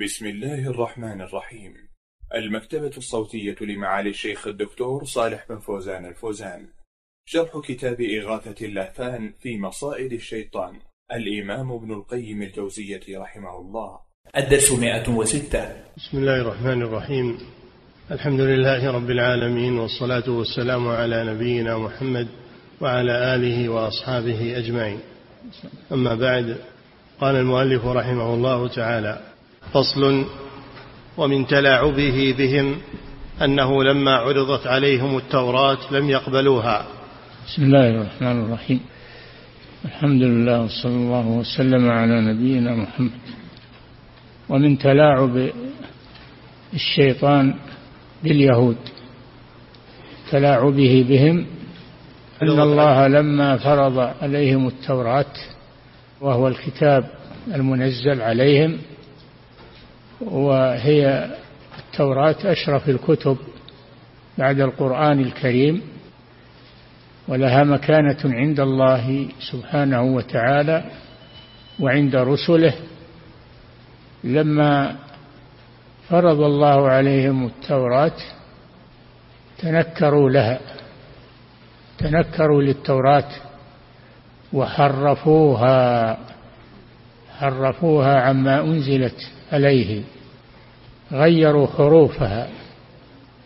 بسم الله الرحمن الرحيم. المكتبة الصوتية لمعالي الشيخ الدكتور صالح بن فوزان الفوزان، شرح كتاب إغاثة اللهفان في مصائد الشيطان، الإمام ابن القيم الجوزية رحمه الله. الدرس 106. بسم الله الرحمن الرحيم. الحمد لله رب العالمين، والصلاة والسلام على نبينا محمد وعلى آله وأصحابه أجمعين. أما بعد، قال المؤلف رحمه الله تعالى: فصل. ومن تلاعبه بهم أنه لما عرضت عليهم التوراة لم يقبلوها. بسم الله الرحمن الرحيم. الحمد لله، وصلى الله وسلم على نبينا محمد. ومن تلاعب الشيطان باليهود، تلاعبه بهم أن الله لما فرض عليهم التوراة، وهو الكتاب المنزل عليهم، وهي التوراة أشرف الكتب بعد القرآن الكريم، ولها مكانة عند الله سبحانه وتعالى وعند رسله. لما فرض الله عليهم التوراة تنكروا لها، تنكروا للتوراة وحرفوها، حرفوها عما أنزلت عليه، غيروا حروفها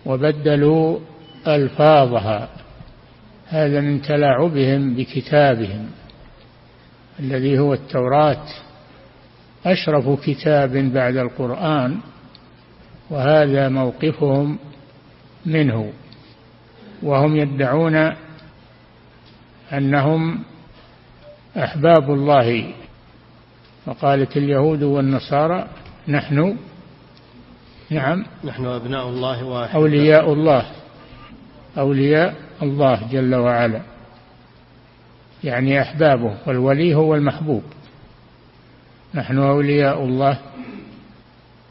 وبدلوا ألفاظها. هذا من تلاعبهم بكتابهم الذي هو التوراة، أشرف كتاب بعد القرآن، وهذا موقفهم منه. وهم يدعون أنهم أحباب الله، وقالت اليهود والنصارى: نحن أبناء الله وأحباؤه، أولياء الله، أولياء الله جل وعلا، يعني أحبابه، والولي هو المحبوب. نحن أولياء الله،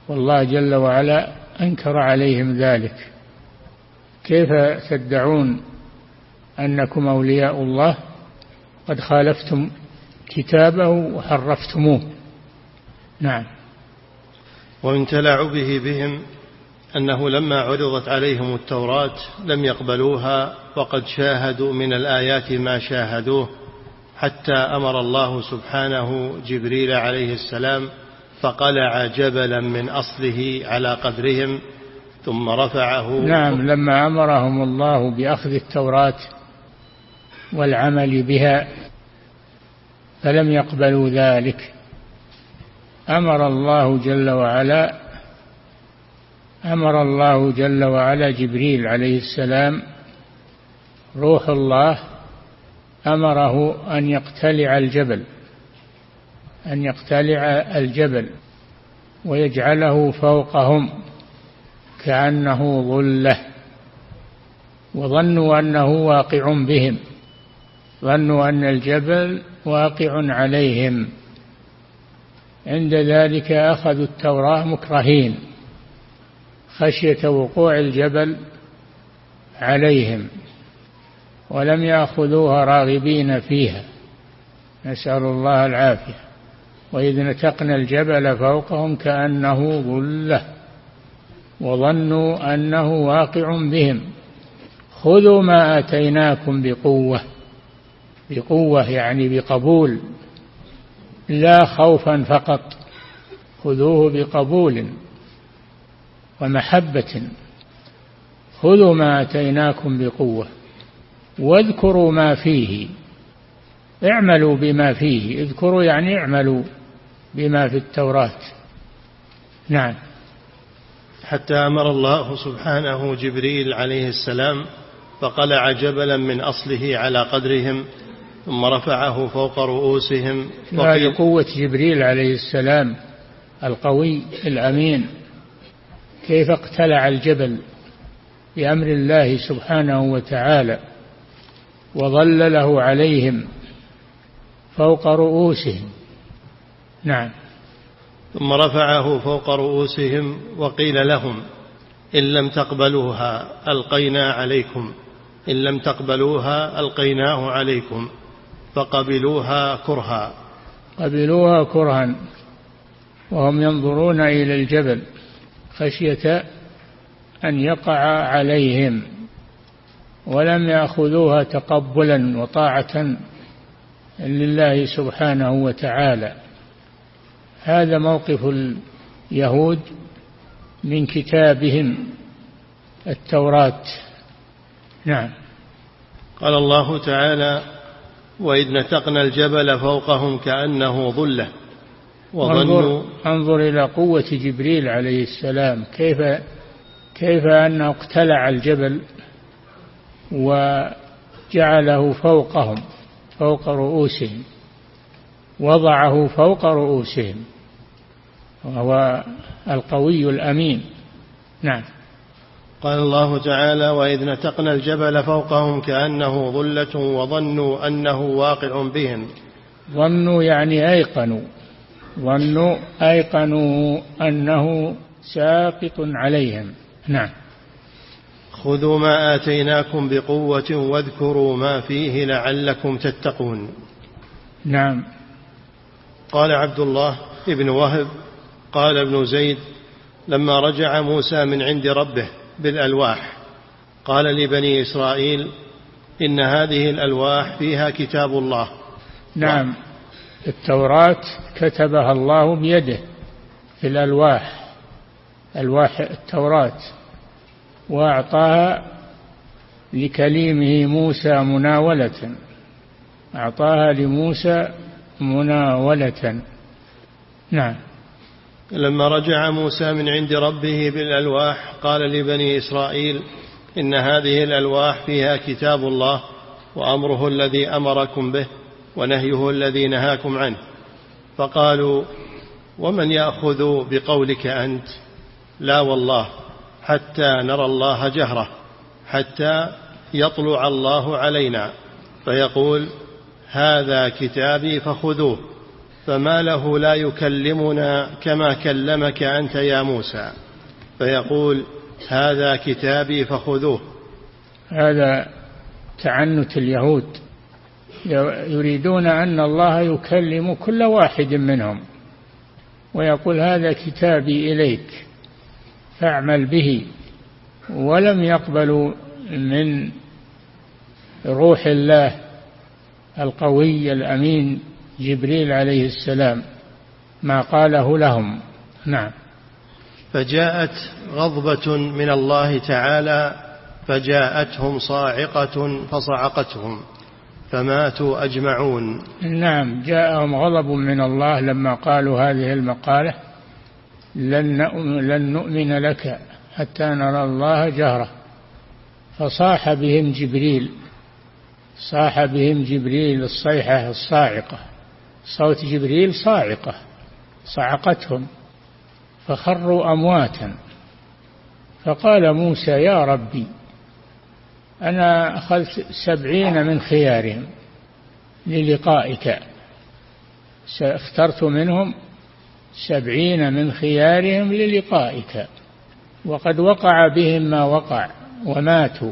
والله جل وعلا أنكر عليهم ذلك. كيف تدعون أنكم أولياء الله قد خالفتم كتابه وحرفتموه؟ نعم. ومن تلاعبه بهم أنه لما عرضت عليهم التوراة لم يقبلوها، وقد شاهدوا من الآيات ما شاهدوه، حتى أمر الله سبحانه جبريل عليه السلام فقلع جبلا من أصله على قدرهم ثم رفعه. نعم، لما أمرهم الله بأخذ التوراة والعمل بها فلم يقبلوا ذلك، أمر الله جل وعلا جبريل عليه السلام، روح الله أمره أن يقتلع الجبل ويجعله فوقهم كأنه ظلة، وظنوا أنه واقع بهم، ظنوا أن الجبل واقع عليهم. عند ذلك أخذوا التوراة مكرهين خشية وقوع الجبل عليهم، ولم يأخذوها راغبين فيها، نسأل الله العافية. وإذ نتقنا الجبل فوقهم كأنه ظلة وظنوا أنه واقع بهم، خذوا ما آتيناكم بقوة، بقوة يعني بقبول، لا خوفا فقط، خذوه بقبول ومحبة، خذوا ما آتيناكم بقوة واذكروا ما فيه، اعملوا بما فيه، اذكروا يعني اعملوا بما في التوراة. نعم. حتى أمر الله سبحانه جبريل عليه السلام فقلع جبلا من أصله على قدرهم ثم رفعه فوق رؤوسهم. قوة جبريل عليه السلام القوي الأمين، كيف اقتلع الجبل بأمر الله سبحانه وتعالى وظلله عليهم فوق رؤوسهم. نعم. ثم رفعه فوق رؤوسهم وقيل لهم: إن لم تقبلوها ألقينا عليكم، إن لم تقبلوها ألقيناه عليكم، فقبلوها كرها. قبلوها كرها، وهم ينظرون إلى الجبل خشية أن يقع عليهم، ولم يأخذوها تقبلا وطاعة لله سبحانه وتعالى. هذا موقف اليهود من كتابهم التوراة. نعم. قال الله تعالى: وإذ نتقنا الجبل فوقهم كأنه ظلة وظنوا. انظر إلى قوة جبريل عليه السلام، كيف أنه اقتلع الجبل وجعله فوقهم فوق رؤوسهم، وضعه فوق رؤوسهم، وهو القوي الأمين. نعم. قال الله تعالى: وإذ نتقنا الجبل فوقهم كأنه ظلة وظنوا أنه واقع بهم. ظنوا يعني أيقنوا، ظنوا أيقنوا أنه ساقط عليهم. نعم. خذوا ما آتيناكم بقوة واذكروا ما فيه لعلكم تتقون. نعم. قال عبد الله ابن وهب: قال ابن زيد: لما رجع موسى من عند ربه بالألواح قال لبني إسرائيل: إن هذه الألواح فيها كتاب الله. نعم، التوراة كتبها الله بيده في الألواح، ألواح التوراة، وأعطاها لكليمه موسى مناولة، أعطاها لموسى مناولة. نعم. لما رجع موسى من عند ربه بالألواح قال لبني إسرائيل: إن هذه الألواح فيها كتاب الله، وأمره الذي أمركم به ونهيه الذي نهاكم عنه. فقالوا: ومن يأخذ بقولك أنت؟ لا والله، حتى نرى الله جهرة، حتى يطلع الله علينا فيقول: هذا كتابي فخذوه، فما له لا يكلمنا كما كلمك أنت يا موسى، فيقول: هذا كتابي فخذوه. هذا تعنت اليهود، يريدون أن الله يكلم كل واحد منهم ويقول: هذا كتابي إليك فاعمل به. ولم يقبلوا من روح الله القوي الأمين جبريل عليه السلام ما قاله لهم. نعم. فجاءت غضبة من الله تعالى فجاءتهم صاعقة فصعقتهم فماتوا أجمعون. نعم، جاءهم غضب من الله لما قالوا هذه المقالة: لن نؤمن لك حتى نرى الله جهرة. فصاح بهم جبريل، صاح بهم جبريل الصيحة الصاعقة، صوت جبريل صاعقة، صعقتهم فخروا أمواتا. فقال موسى: يا ربي، أنا أخذت 70 من خيارهم للقائك، اخترت منهم 70 من خيارهم للقائك، وقد وقع بهم ما وقع وماتوا،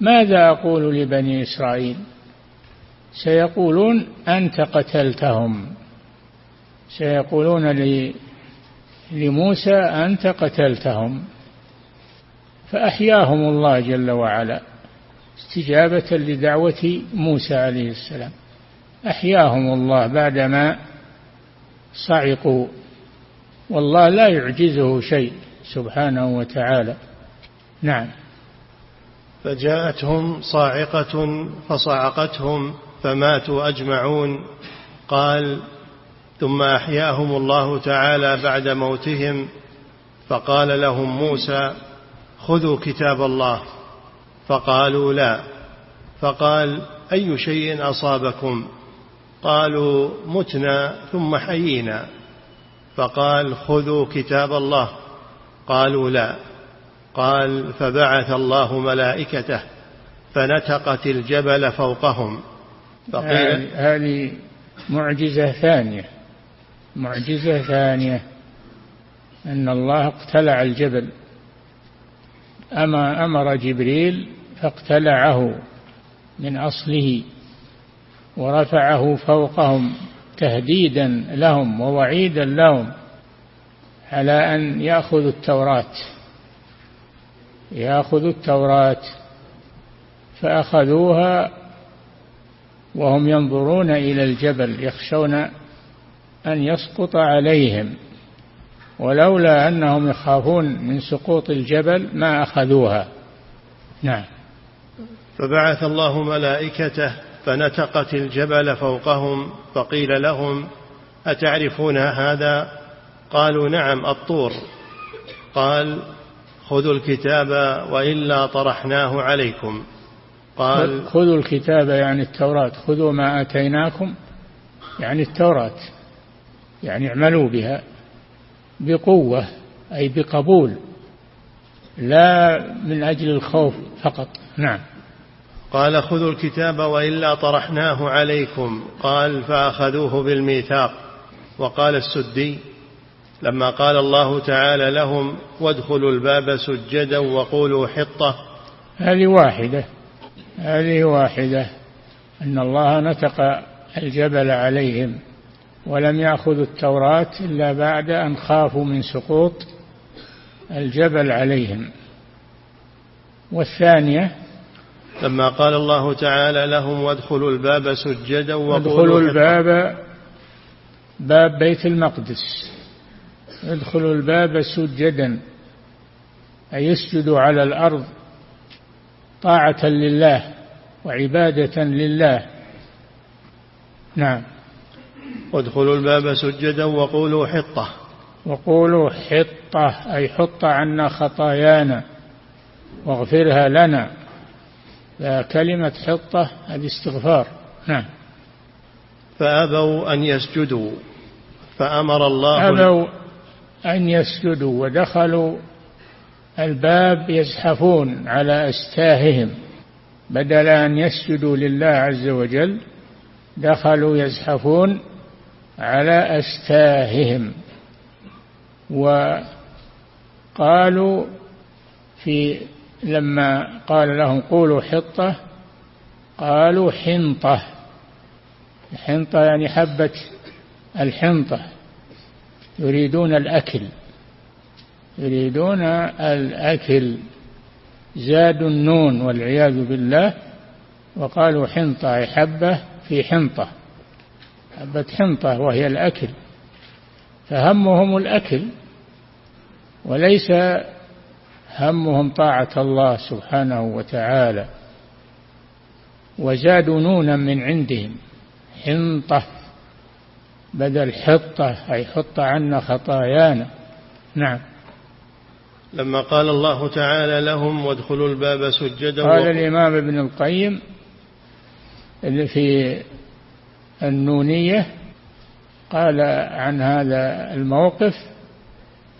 ماذا أقول لبني إسرائيل؟ سيقولون: أنت قتلتهم، سيقولون لموسى: أنت قتلتهم. فأحياهم الله جل وعلا استجابة لدعوة موسى عليه السلام، أحياهم الله بعدما صعقوا، والله لا يعجزه شيء سبحانه وتعالى. نعم. فجاءتهم صاعقة فصعقتهم فماتوا أجمعون. قال: ثم أحياهم الله تعالى بعد موتهم، فقال لهم موسى: خذوا كتاب الله. فقالوا: لا. فقال: أي شيء أصابكم؟ قالوا: متنا ثم حيينا. فقال: خذوا كتاب الله. قالوا: لا. قال: فبعث الله ملائكته فنتقت الجبل فوقهم. هذه معجزة ثانية، معجزة ثانية، أن الله اقتلع الجبل، أما أمر جبريل فاقتلعه من أصله ورفعه فوقهم تهديدا لهم ووعيدا لهم على أن يأخذوا التوراة فأخذوها وهم ينظرون إلى الجبل يخشون أن يسقط عليهم، ولولا أنهم يخافون من سقوط الجبل ما أخذوها. نعم. فبعث الله ملائكته فنتقت الجبل فوقهم فقيل لهم أتعرفون هذا؟ قالوا نعم الطور. قال خذوا الكتاب وإلا طرحناه عليكم. قال خذوا الكتاب يعني التوراة، خذوا ما آتيناكم يعني التوراة، يعني اعملوا بها بقوة أي بقبول لا من أجل الخوف فقط. نعم. قال خذوا الكتاب وإلا طرحناه عليكم. قال فأخذوه بالميثاق. وقال السدي لما قال الله تعالى لهم وادخلوا الباب سجدا وقولوا حطة، هذه واحدة أن الله نتق الجبل عليهم ولم يأخذوا التوراة إلا بعد أن خافوا من سقوط الجبل عليهم. والثانية لما قال الله تعالى لهم وادخلوا الباب سجدا وقولوا الباب، باب بيت المقدس، ادخلوا الباب سجدا أي يسجدوا على الأرض طاعة لله وعبادة لله. نعم. ادخلوا الباب سجدا وقولوا حطة، أي حط عنا خطايانا واغفرها لنا. كلمة حطة هذه استغفار. نعم. فأبوا أن يسجدوا فأمر الله، أبوا أن يسجدوا ودخلوا الباب يزحفون على أستاههم، بدل أن يسجدوا لله عز وجل دخلوا يزحفون على أستاههم. وقالوا لما قال لهم قولوا حطة قالوا حنطة، الحنطة يعني حبة الحنطة، يريدون الأكل، زادوا النون والعياذ بالله وقالوا حنطة أي حبة في حنطة، حبة حنطة وهي الأكل، فهمهم الأكل وليس همهم طاعة الله سبحانه وتعالى. وزادوا نونا من عندهم حنطة بدل حطة أي حط عنا خطايانا. نعم. لما قال الله تعالى لهم وادخلوا الباب سجدا، قال الإمام ابن القيم اللي في النونية قال عن هذا الموقف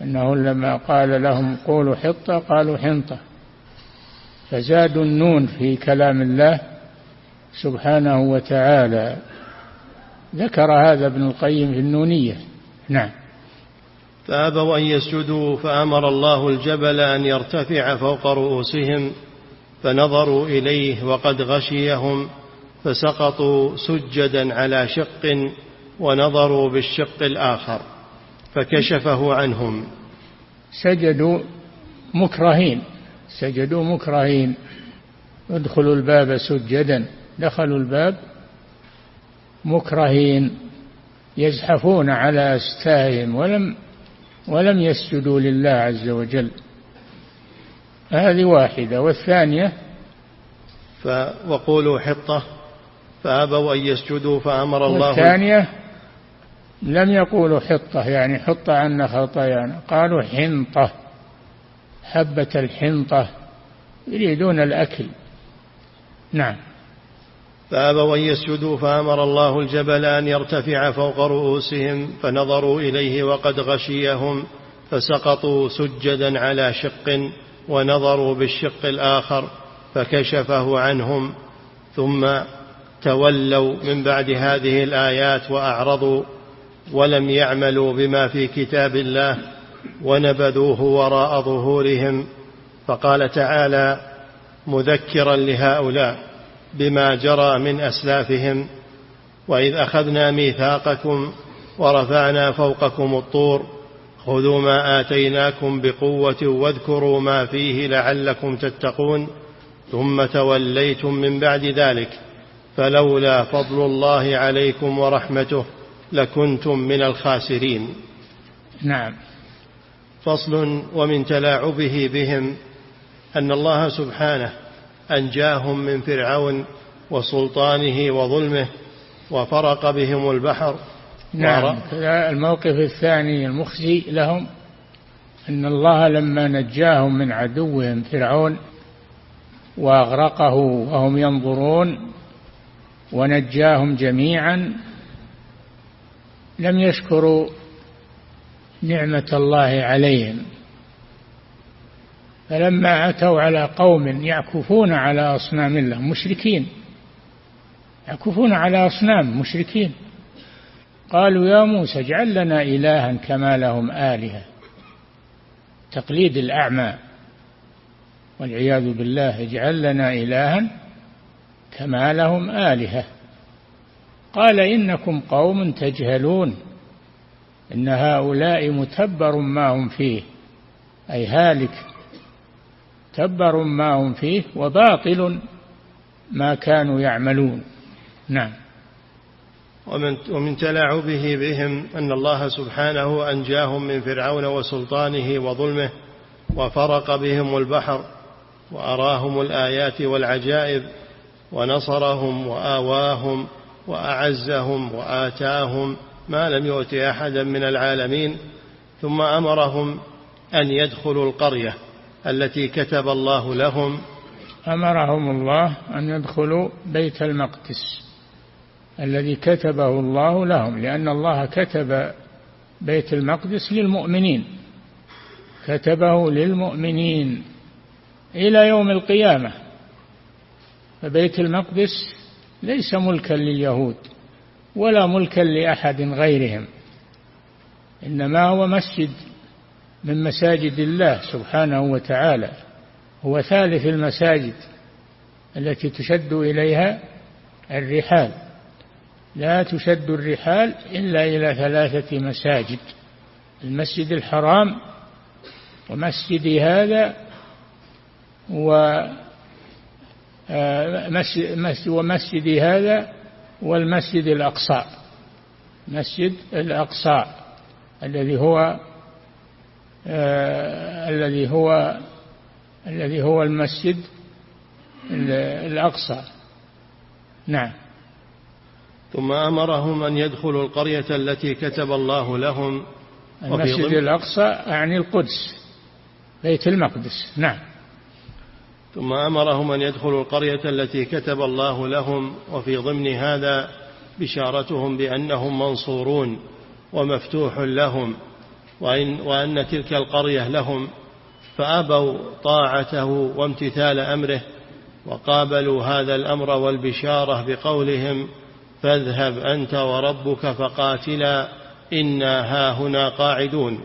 أنه لما قال لهم قولوا حطة قالوا حنطة، فزادوا النون في كلام الله سبحانه وتعالى. ذكر هذا ابن القيم في النونية. نعم. فأبوا أن يسجدوا فأمر الله الجبل أن يرتفع فوق رؤوسهم فنظروا إليه وقد غشيهم فسقطوا سجدا على شق ونظروا بالشق الآخر فكشفه عنهم. سجدوا مكرهين. ادخلوا الباب سجدا، دخلوا الباب مكرهين يزحفون على أستاهم ولم يسجدوا لله عز وجل. هذه واحدة. والثانية وقولوا حطة فأبوا أن يسجدوا فأمر الله، والثانية لم يقولوا حطة يعني حط عنا خطايانا، قالوا حنطة حبة الحنطة، يريدون الأكل. نعم. فأبوا أن يسجدوا فأمر الله الجبل أن يرتفع فوق رؤوسهم فنظروا إليه وقد غشيهم فسقطوا سجدا على شق ونظروا بالشق الآخر فكشفه عنهم. ثم تولوا من بعد هذه الآيات وأعرضوا ولم يعملوا بما في كتاب الله ونبذوه وراء ظهورهم. فقال تعالى مذكرا لهؤلاء بما جرى من أسلافهم وإذ أخذنا ميثاقكم ورفعنا فوقكم الطور خذوا ما آتيناكم بقوة واذكروا ما فيه لعلكم تتقون ثم توليتم من بعد ذلك فلولا فضل الله عليكم ورحمته لكنتم من الخاسرين. نعم. فصل. ومن تلاعبه بهم أن الله سبحانه أنجاهم من فرعون وسلطانه وظلمه وفرق بهم البحر. نعم. الموقف الثاني المخزي لهم أن الله لما نجاهم من عدوهم فرعون وأغرقه وهم ينظرون ونجاهم جميعا لم يشكروا نعمة الله عليهم، فلما أتوا على قوم يعكفون على أصنام الله مشركين، يعكفون على أصنام مشركين، قالوا يا موسى اجعل لنا إلها كما لهم آلهة، تقليد الأعمى والعياذ بالله، اجعل لنا إلها كما لهم آلهة. قال إنكم قوم تجهلون، إن هؤلاء متبر ما هم فيه، أي هالك، تبر ما هم فيه وباطل ما كانوا يعملون. نعم. ومن تلاعبه بهم أن الله سبحانه أنجاهم من فرعون وسلطانه وظلمه وفرق بهم البحر وأراهم الآيات والعجائب ونصرهم وآواهم وأعزهم وآتاهم ما لم يؤت أحدا من العالمين، ثم أمرهم أن يدخلوا القرية التي كتب الله لهم. أمرهم الله أن يدخلوا بيت المقدس الذي كتبه الله لهم، لأن الله كتب بيت المقدس للمؤمنين، كتبه للمؤمنين إلى يوم القيامة، فبيت المقدس ليس ملكا لليهود ولا ملكا لأحد غيرهم، إنما هو مسجد من مساجد الله سبحانه وتعالى، هو ثالث المساجد التي تشد إليها الرحال، لا تشد الرحال إلا إلى 3 مساجد، المسجد الحرام ومسجدي هذا ومسجدي هذا والمسجد الأقصى، مسجد الأقصى الذي هو المسجد الأقصى. نعم. ثم أمرهم أن يدخلوا القرية التي كتب الله لهم. المسجد الأقصى يعني القدس، بيت المقدس. نعم. ثم أمرهم أن يدخلوا القرية التي كتب الله لهم، وفي ضمن هذا بشارتهم بأنهم منصورون ومفتوح لهم، وأن تلك القرية لهم، فأبوا طاعته وامتثال أمره، وقابلوا هذا الأمر والبشارة بقولهم فاذهب أنت وربك فقاتلا إنا هاهنا قاعدون،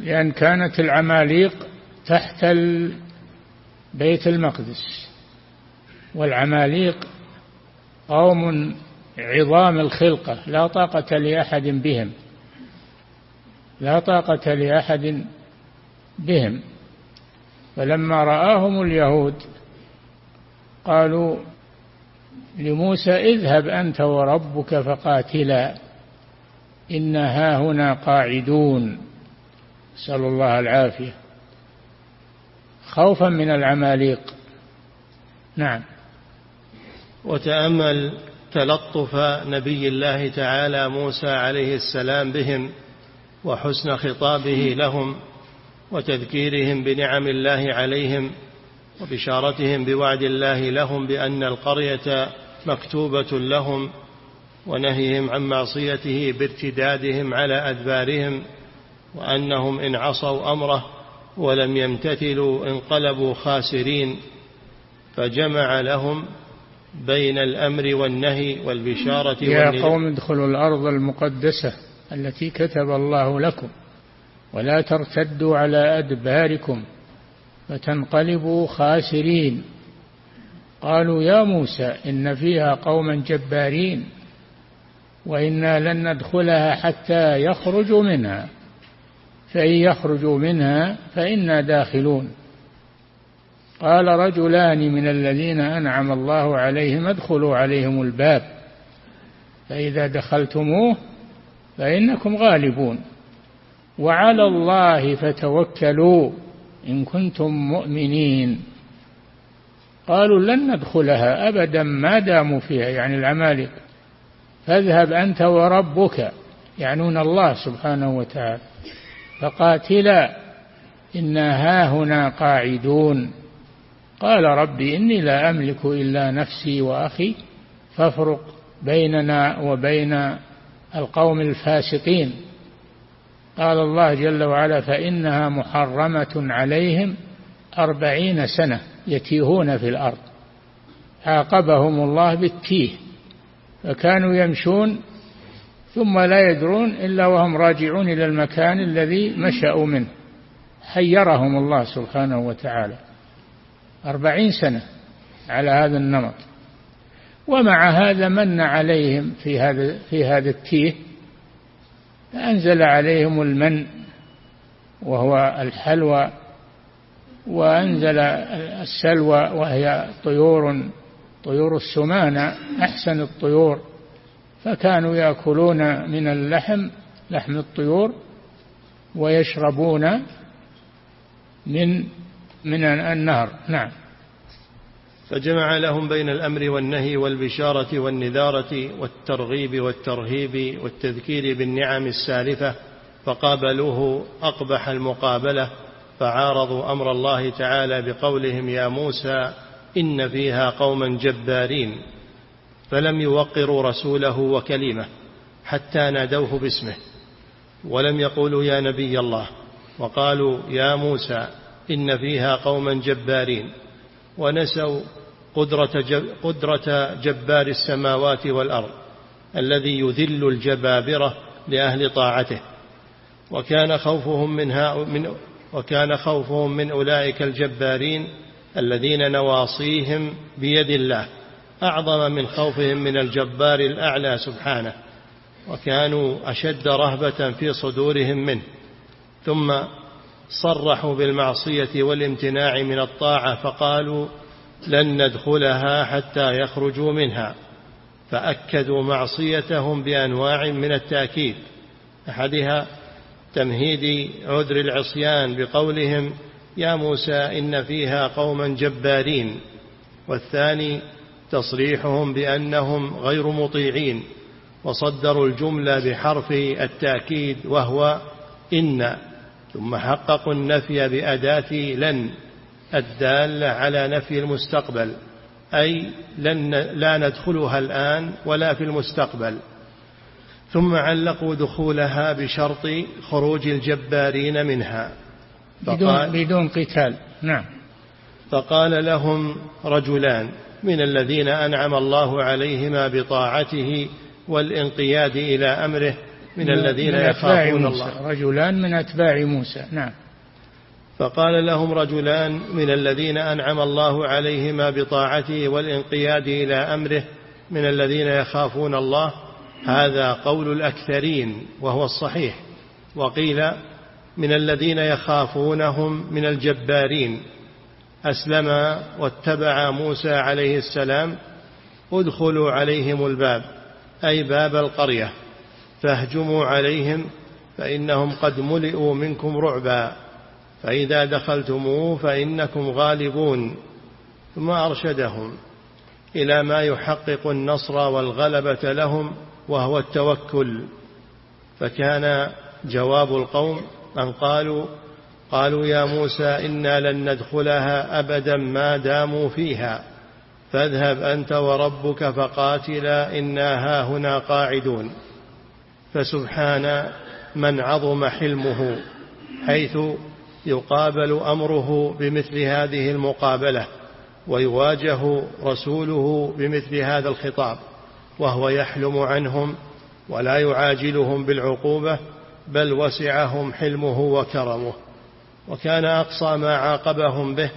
لأن كانت العماليق تحت بيت المقدس، والعماليق قوم عظام الخلقة لا طاقة لأحد بهم، لا طاقة لأحد بهم، فلما رآهم اليهود قالوا لموسى اذهب أنت وربك فقاتلا إن هاهنا قاعدون، نسأل الله العافية، خوفا من العماليق. نعم. وتأمل تلطف نبي الله تعالى موسى عليه السلام بهم وحسن خطابه لهم وتذكيرهم بنعم الله عليهم وبشارتهم بوعد الله لهم بأن القرية مكتوبة لهم، ونهيهم عن معصيته بارتدادهم على أدبارهم، وأنهم إن عصوا أمره ولم يمتثلوا انقلبوا خاسرين، فجمع لهم بين الأمر والنهي والبشارة والنداء. يا قوم ادخلوا الأرض المقدسة التي كتب الله لكم ولا ترتدوا على أدباركم فتنقلبوا خاسرين. قالوا يا موسى إن فيها قوما جبارين وإنا لن ندخلها حتى يخرجوا منها فإن يخرجوا منها فإنا داخلون. قال رجلان من الذين أنعم الله عليهم ادخلوا عليهم الباب فإذا دخلتموه فإنكم غالبون وعلى الله فتوكلوا إن كنتم مؤمنين. قالوا لن ندخلها أبدا ما داموا فيها، يعني العمالقة. فاذهب أنت وربك، يعنون الله سبحانه وتعالى، فقاتلا إنا هاهنا قاعدون. قال ربي إني لا أملك إلا نفسي وأخي فافرق بيننا وبين القوم الفاسقين. قال الله جل وعلا فإنها محرمة عليهم 40 سنة يتيهون في الأرض، عاقبهم الله بالتيه، فكانوا يمشون ثم لا يدرون إلا وهم راجعون إلى المكان الذي مشأوا منه. حيرهم الله سبحانه وتعالى 40 سنة على هذا النمط. ومع هذا من عليهم في هذا التيه، فأنزل عليهم المن وهو الحلوى، وأنزل السلوى وهي طيور السمانة أحسن الطيور، فكانوا يأكلون من اللحم، لحم الطيور، ويشربون من النهر. نعم. فجمع لهم بين الأمر والنهي والبشارة والنذارة والترغيب والترهيب والتذكير بالنعم السالفة، فقابلوه أقبح المقابلة، فعارضوا أمر الله تعالى بقولهم يا موسى إن فيها قوما جبارين، فلم يوقروا رسوله وكلمة حتى نادوه باسمه، ولم يقولوا يا نبي الله، وقالوا يا موسى إن فيها قوما جبارين، ونسوا قدرة جبار السماوات والأرض الذي يذل الجبابرة لأهل طاعته. وكان خوفهم من أولئك الجبارين الذين نواصيهم بيد الله أعظم من خوفهم من الجبار الأعلى سبحانه، وكانوا أشد رهبة في صدورهم منه. ثم صرحوا بالمعصية والامتناع من الطاعة فقالوا لن ندخلها حتى يخرجوا منها، فأكدوا معصيتهم بأنواع من التأكيد، أحدها تمهيد عذر العصيان بقولهم يا موسى إن فيها قوما جبارين، والثاني تصريحهم بأنهم غير مطيعين، وصدروا الجملة بحرف التأكيد وهو إن، ثم حققوا النفي بأداة لن الدالة على نفي المستقبل، أي لا ندخلها الآن ولا في المستقبل. ثم علقوا دخولها بشرط خروج الجبارين منها بدون قتال. نعم. فقال لهم رجلان من الذين أنعم الله عليهما بطاعته والانقياد إلى أمره من الذين يخافون الله، رجلان من أتباع موسى. نعم. فقال لهم رجلان من الذين أنعم الله عليهما بطاعته والانقياد إلى أمره من الذين يخافون الله، هذا قول الأكثرين وهو الصحيح، وقيل من الذين يخافونهم من الجبارين، أسلم واتبع موسى عليه السلام. ادخلوا عليهم الباب أي باب القرية فاهجموا عليهم فإنهم قد ملئوا منكم رعبا، فإذا دخلتموه فإنكم غالبون. ثم أرشدهم إلى ما يحقق النصر والغلبة لهم وهو التوكل. فكان جواب القوم أن قالوا يا موسى إنا لن ندخلها أبدا ما داموا فيها، فاذهب أنت وربك فقاتلا إنا هاهنا قاعدون. فسبحان من عظم حلمه حيث يقابل أمره بمثل هذه المقابلة ويواجه رسوله بمثل هذا الخطاب، وهو يحلم عنهم ولا يعاجلهم بالعقوبة، بل وسعهم حلمه وكرمه. وكان أقصى ما عاقبهم به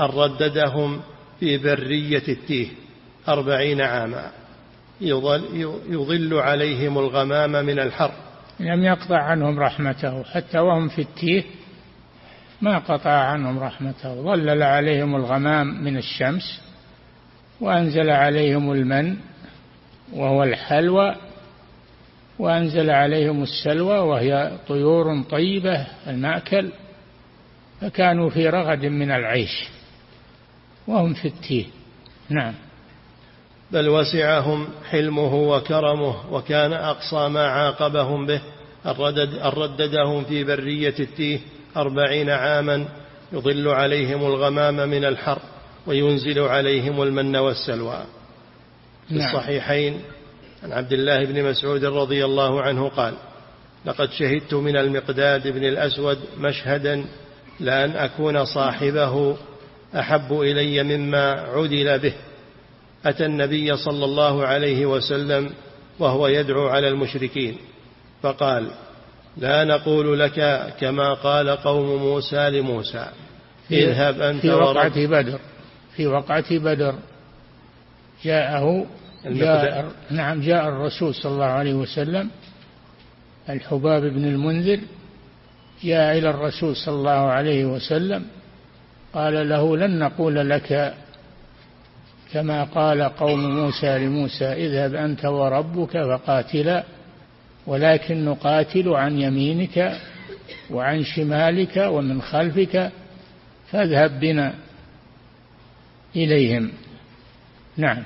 أن رددهم في برية التيه 40 عاما يظل عليهم الغمام من الحر لم يقطع عنهم رحمته حتى وهم في التيه ما قطع عنهم رحمته، ظلل عليهم الغمام من الشمس وأنزل عليهم المن وهو الحلوى وأنزل عليهم السلوى وهي طيور طيبة المأكل، فكانوا في رغد من العيش وهم في التيه. نعم. بل وسعهم حلمه وكرمه وكان أقصى ما عاقبهم به أن رددهم في برية التيه 40 عاما يظل عليهم الغمام من الحر وينزل عليهم المن والسلوى. في الصحيحين عن عبد الله بن مسعود رضي الله عنه قال: لقد شهدت من المقداد بن الأسود مشهدا لأن أكون صاحبه أحب إلي مما عدل به، أتى النبي صلى الله عليه وسلم وهو يدعو على المشركين فقال: لا نقول لك كما قال قوم موسى لموسى اذهب أنت وربك. في وقعة بدر جاء الرسول صلى الله عليه وسلم، الحباب بن المنذر جاء إلى الرسول صلى الله عليه وسلم قال له: لن نقول لك كما قال قوم موسى لموسى اذهب أنت وربك فقاتلا ولكن نقاتل عن يمينك وعن شمالك ومن خلفك فاذهب بنا إليهم. نعم.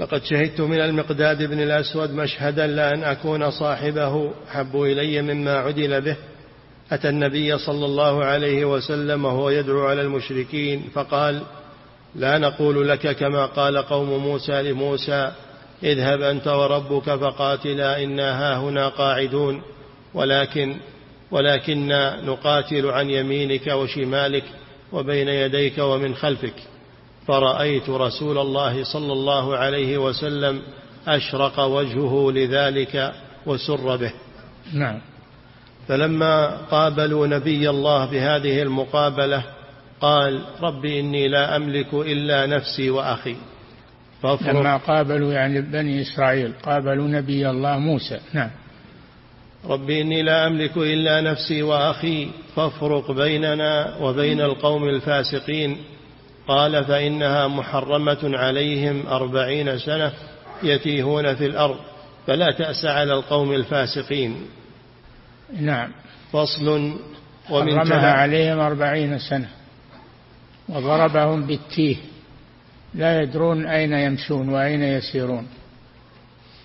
لقد شهدت من المقداد بن الأسود مشهدا لأن أكون صاحبه أحب إلي مما عدل به، أتى النبي صلى الله عليه وسلم وهو يدعو على المشركين فقال: لا نقول لك كما قال قوم موسى لموسى اذهب أنت وربك فقاتلا إنا هاهنا قاعدون ولكننا نقاتل عن يمينك وشمالك وبين يديك ومن خلفك، فرأيت رسول الله صلى الله عليه وسلم أشرق وجهه لذلك وسر به. نعم. فلما قابلوا نبي الله بهذه المقابلة قال: رب إني لا أملك إلا نفسي وأخي. لما قابلوا يعني بني إسرائيل قابلوا نبي الله موسى. نعم. رب إني لا أملك إلا نفسي وأخي فافرق بيننا وبين القوم الفاسقين، قال: فإنها محرمة عليهم 40 سنة يتيهون في الأرض فلا تأس على القوم الفاسقين. نعم. فصل. حرمها عليهم 40 سنة وضربهم بالتيه لا يدرون أين يمشون وأين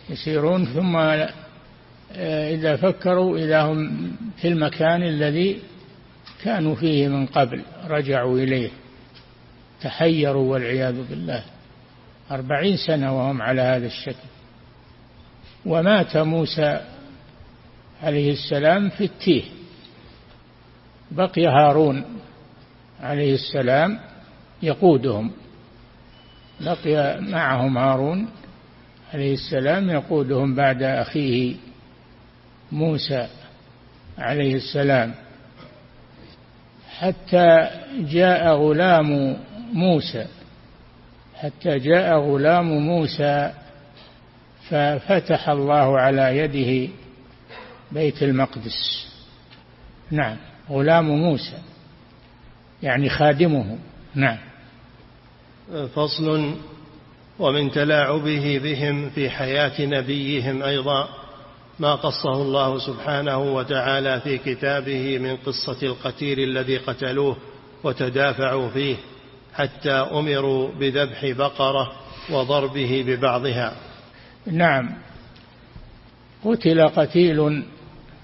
يسيرون ثم إذا فكروا إذا هم في المكان الذي كانوا فيه من قبل رجعوا إليه تحيروا والعياذ بالله. 40 سنة وهم على هذا الشكل. ومات موسى عليه السلام في التيه، بقي هارون عليه السلام يقودهم، بقي معهم هارون عليه السلام يقودهم بعد أخيه موسى عليه السلام حتى جاء غلام موسى ففتح الله على يده بيت المقدس. نعم. غلام موسى يعني خادمه. نعم. فصل. ومن تلاعبه بهم في حياة نبيهم أيضا ما قصه الله سبحانه وتعالى في كتابه من قصة القتيل الذي قتلوه وتدافعوا فيه حتى أمروا بذبح بقرة وضربه ببعضها. نعم. قتل قتيل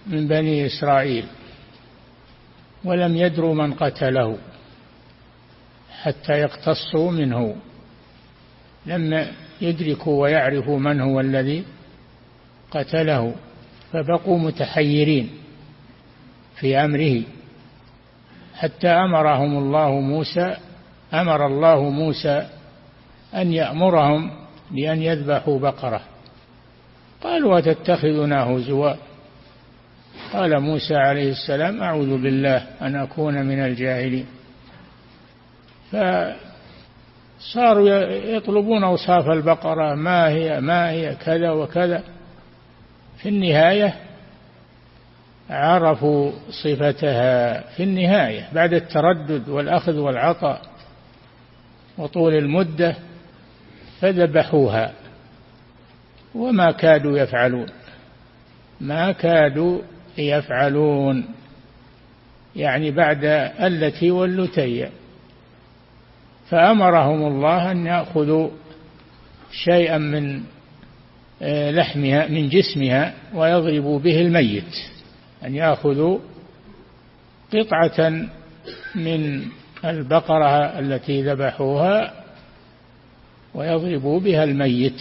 من بني إسرائيل ولم يدروا من قتله حتى يقتصوا منه، لما يدركوا ويعرفوا من هو الذي قتله فبقوا متحيرين في أمره حتى أمر الله موسى أن يأمرهم بأن يذبحوا بقرة. قالوا: وتتخذنا هزوا؟ قال موسى عليه السلام: أعوذ بالله أن أكون من الجاهلين. فصاروا يطلبون أوصاف البقرة، ما هي كذا وكذا. في النهاية عرفوا صفتها في النهاية بعد التردد والأخذ والعطاء وطول المدة فذبحوها وما كادوا يفعلون يعني بعد اللتي واللتي. فأمرهم الله أن يأخذوا شيئا من لحمها من جسمها ويضربوا به الميت، أن يأخذوا قطعة من البقرة التي ذبحوها ويضربوا بها الميت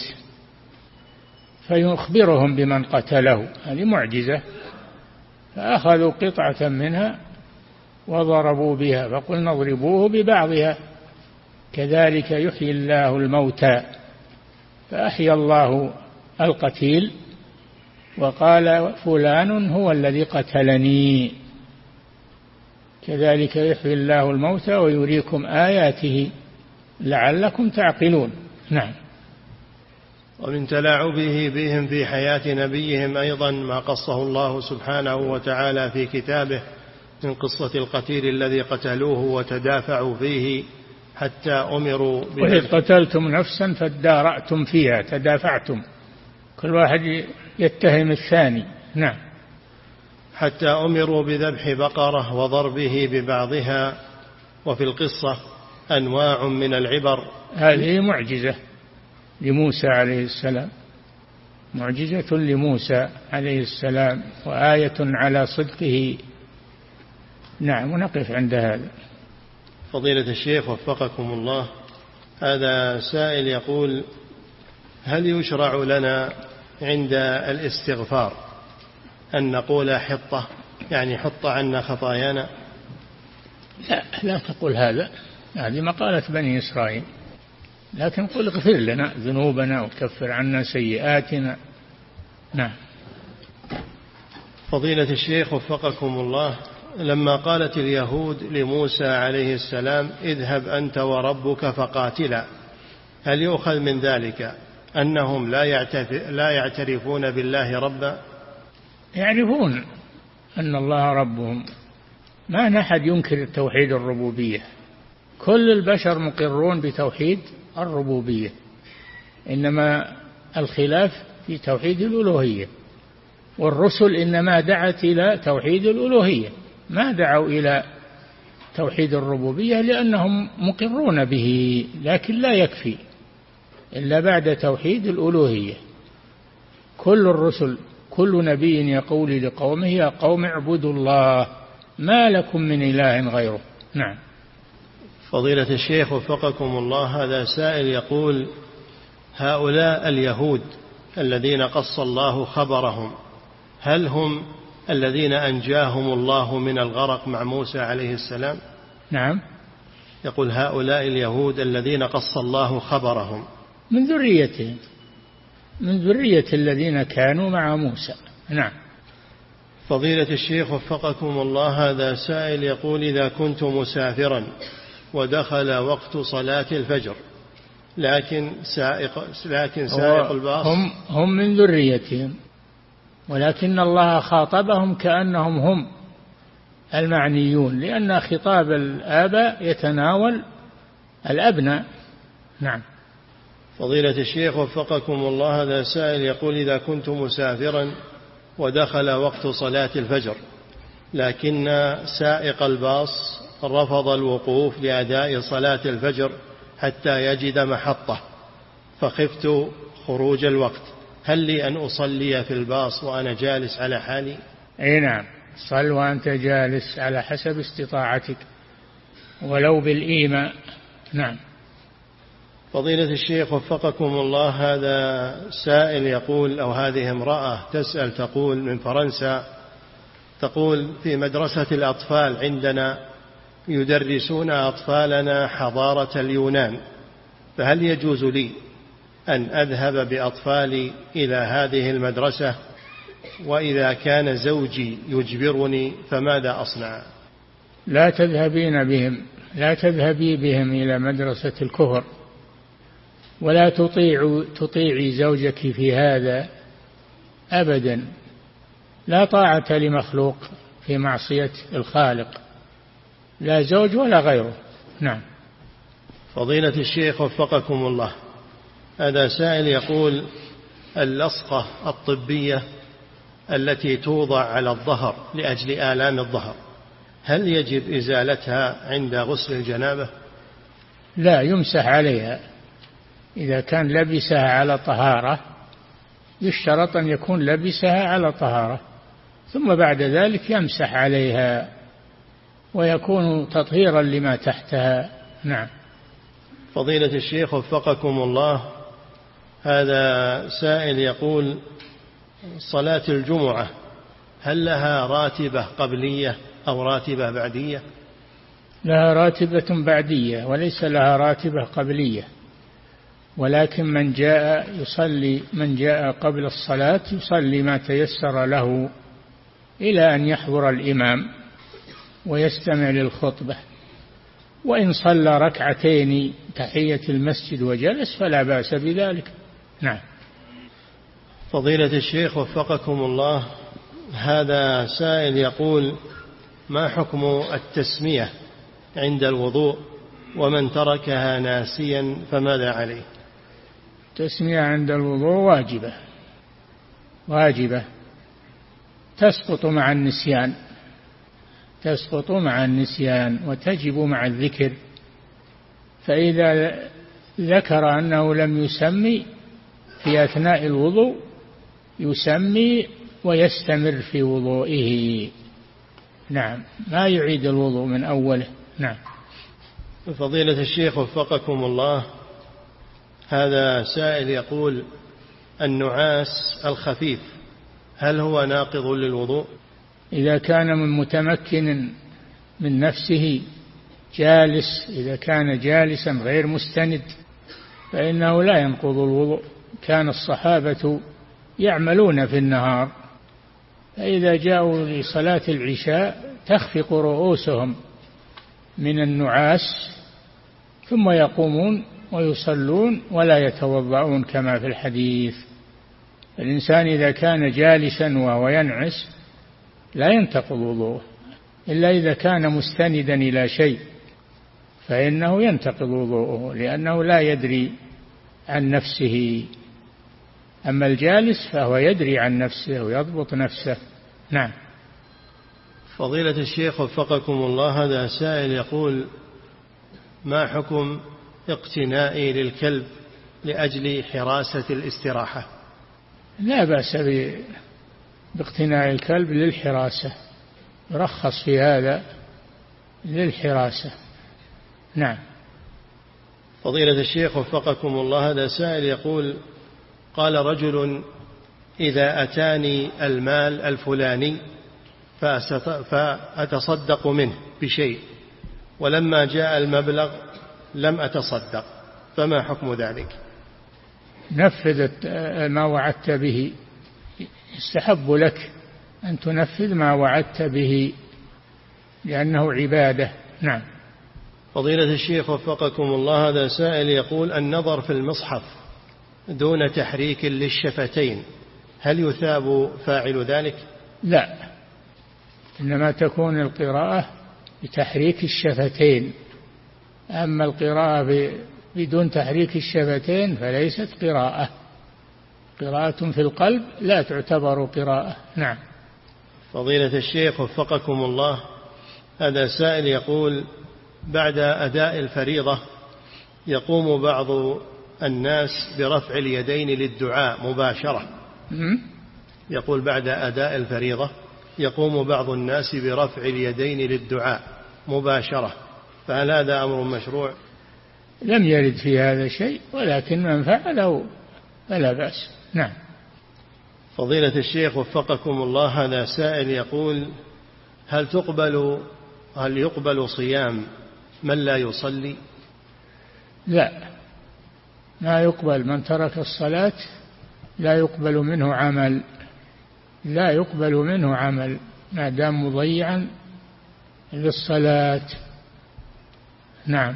فيخبرهم بمن قتله، هذه معجزة. فأخذوا قطعة منها وضربوا بها، فقلنا اضربوه ببعضها كذلك يحيي الله الموتى. فأحيا الله القتيل وقال فلان هو الذي قتلني، كذلك يحيي الله الموتى ويريكم آياته لعلكم تعقلون. نعم. ومن تلاعبه بهم في حياة نبيهم أيضا ما قصه الله سبحانه وتعالى في كتابه من قصة القتيل الذي قتلوه وتدافعوا فيه حتى أمروا وإذ قتلتم نفسا فادارأتم فيها، تدافعتم، كل واحد يتهم الثاني. نعم. حتى أمروا بذبح بقرة وضربه ببعضها. وفي القصة أنواع من العبر، هذه معجزة لموسى عليه السلام، معجزة لموسى عليه السلام وآية على صدقه. نعم. ونقف عند هذا. فضيلة الشيخ وفقكم الله، هذا سائل يقول: هل يشرع لنا عند الاستغفار أن نقول حطة، يعني حط عنا خطايانا؟ لا تقول هذا، هذه مقالة بني إسرائيل، لكن قل اغفر لنا ذنوبنا وكفر عنا سيئاتنا. نعم. فضيلة الشيخ وفقكم الله، لما قالت اليهود لموسى عليه السلام: اذهب أنت وربك فقاتلا، هل يؤخذ من ذلك أنهم لا يعترفون بالله ربا؟ يعرفون أن الله ربهم، ما أحد ينكر توحيد الربوبية، كل البشر مقرون بتوحيد الربوبية، إنما الخلاف في توحيد الألوهية. والرسل إنما دعت إلى توحيد الألوهية، ما دعوا إلى توحيد الربوبية لأنهم مقرون به، لكن لا يكفي إلا بعد توحيد الألوهية. كل الرسل، كل نبي يقول لقومه: يا قوم اعبدوا الله ما لكم من إله غيره. نعم. فضيلة الشيخ وفقكم الله، هذا سائل يقول: هؤلاء اليهود الذين قص الله خبرهم، هل هم الذين أنجاهم الله من الغرق مع موسى عليه السلام؟ نعم. يقول: هؤلاء اليهود الذين قص الله خبرهم من ذريتهم، من ذرية الذين كانوا مع موسى. نعم. فضيلة الشيخ وفقكم الله، هذا سائل يقول: إذا كنت مسافرا ودخل وقت صلاة الفجر لكن سائق الباص، هم من ذريتهم، ولكن الله خاطبهم كأنهم هم المعنيون، لأن خطاب الآباء يتناول الأبناء. نعم. فضيلة الشيخ وفقكم الله، هذا سائل يقول: إذا كنت مسافرا ودخل وقت صلاة الفجر لكن سائق الباص رفض الوقوف لأداء صلاة الفجر حتى يجد محطة، فخفت خروج الوقت، هل لي أن أصلي في الباص وأنا جالس على حالي؟ أي نعم، صل وأنت جالس على حسب استطاعتك ولو بالإيماء. نعم. فضيلة الشيخ وفقكم الله، هذا سائل يقول، أو هذه امرأة تسأل تقول من فرنسا، تقول: في مدرسة الأطفال عندنا يدرسون أطفالنا حضارة اليونان، فهل يجوز لي أن أذهب بأطفالي إلى هذه المدرسة؟ وإذا كان زوجي يجبرني فماذا أصنع؟ لا تذهبي بهم إلى مدرسة الكفر، ولا تطيعي زوجك في هذا أبدا، لا طاعة لمخلوق في معصية الخالق، لا زوج ولا غيره. نعم. فضيلة الشيخ وفقكم الله، هذا سائل يقول: اللصقة الطبية التي توضع على الظهر لأجل آلام الظهر، هل يجب إزالتها عند غسل الجنابة؟ لا، يمسح عليها. إذا كان لبسها على طهارة يشترط أن يكون لبسها على طهارة، ثم بعد ذلك يمسح عليها ويكون تطهيرا لما تحتها. نعم. فضيلة الشيخ وفقكم الله، هذا سائل يقول: صلاة الجمعة هل لها راتبة قبلية أو راتبة بعدية؟ لها راتبة بعدية وليس لها راتبة قبلية، ولكن من جاء قبل الصلاة يصلي ما تيسر له إلى أن يحضر الإمام ويستمع للخطبة، وإن صلى ركعتين تحية المسجد وجلس فلا بأس بذلك. نعم. فضيلة الشيخ وفقكم الله، هذا سائل يقول: ما حكم التسمية عند الوضوء ومن تركها ناسيا فماذا عليه؟ التسمية عند الوضوء واجبة تسقط مع النسيان وتجب مع الذكر، فإذا ذكر أنه لم يسمي في أثناء الوضوء يسمي ويستمر في وضوئه. نعم، ما يعيد الوضوء من أوله. نعم. فضيلة الشيخ وفقكم الله، هذا سائل يقول: النعاس الخفيف هل هو ناقض للوضوء؟ إذا كان من متمكن من نفسه جالس، إذا كان جالسا غير مستند فإنه لا ينقض الوضوء. كان الصحابة يعملون في النهار، فإذا جاءوا لصلاة العشاء تخفق رؤوسهم من النعاس، ثم يقومون ويصلون ولا يتوضؤون كما في الحديث. الإنسان إذا كان جالسا وهو ينعس لا ينتقض وضوءه، إلا إذا كان مستندا إلى شيء فإنه ينتقض وضوءه، لأنه لا يدري عن نفسه. أما الجالس فهو يدري عن نفسه ويضبط نفسه. نعم. فضيلة الشيخ وفقكم الله، هذا سائل يقول: ما حكم اقتنائي للكلب لأجل حراسة الاستراحة؟ لا بأس باقتناء الكلب للحراسة، يرخص في هذا للحراسة. نعم. فضيلة الشيخ وفقكم الله، هذا سائل يقول: قال رجل: إذا أتاني المال الفلاني فأتصدق منه بشيء، ولما جاء المبلغ لم أتصدق، فما حكم ذلك؟ نفذ ما وعدت به، يستحب لك أن تنفذ ما وعدت به لأنه عبادة. نعم. فضيلة الشيخ وفقكم الله، هذا سائل يقول: النظر في المصحف دون تحريك للشفتين هل يثاب فاعل ذلك؟ لا، إنما تكون القراءة بتحريك الشفتين، أما القراءة بدون تحريك الشفتين فليست قراءة، قراءة في القلب لا تعتبر قراءة. نعم. فضيلة الشيخ وفقكم الله، هذا سائل يقول: بعد أداء الفريضة يقوم بعض الناس برفع اليدين للدعاء مباشرة. يقول: بعد أداء الفريضة يقوم بعض الناس برفع اليدين للدعاء مباشرة، فهل هذا أمر مشروع؟ لم يرد في هذا شيء، ولكن من فعله فلا بأس. نعم. فضيلة الشيخ وفقكم الله، هذا سائل يقول: هل يقبل صيام من لا يصلي؟ لا، لا يقبل. من ترك الصلاة لا يقبل منه عمل ما دام مضيعا للصلاة. نعم.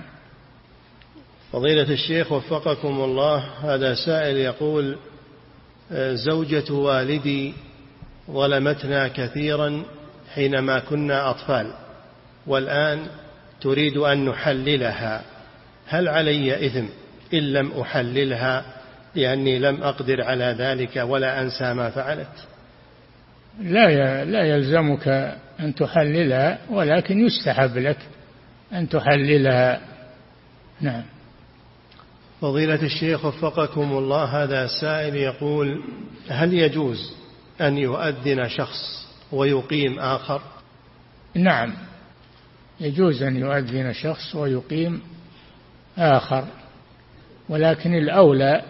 فضيلة الشيخ وفقكم الله، هذا سائل يقول: زوجة والدي ظلمتنا كثيرا حينما كنا أطفال والآن تريد أن نحللها، هل علي إثم إن لم أحللها لأني لم أقدر على ذلك ولا أنسى ما فعلت؟ لا يلزمك أن تحللها، ولكن يستحب لك أن تحللها. نعم. فضيلة الشيخ وفقكم الله، هذا سائل يقول: هل يجوز أن يؤذن شخص ويقيم آخر؟ نعم، يجوز أن يؤذن شخص ويقيم آخر، ولكن الأولى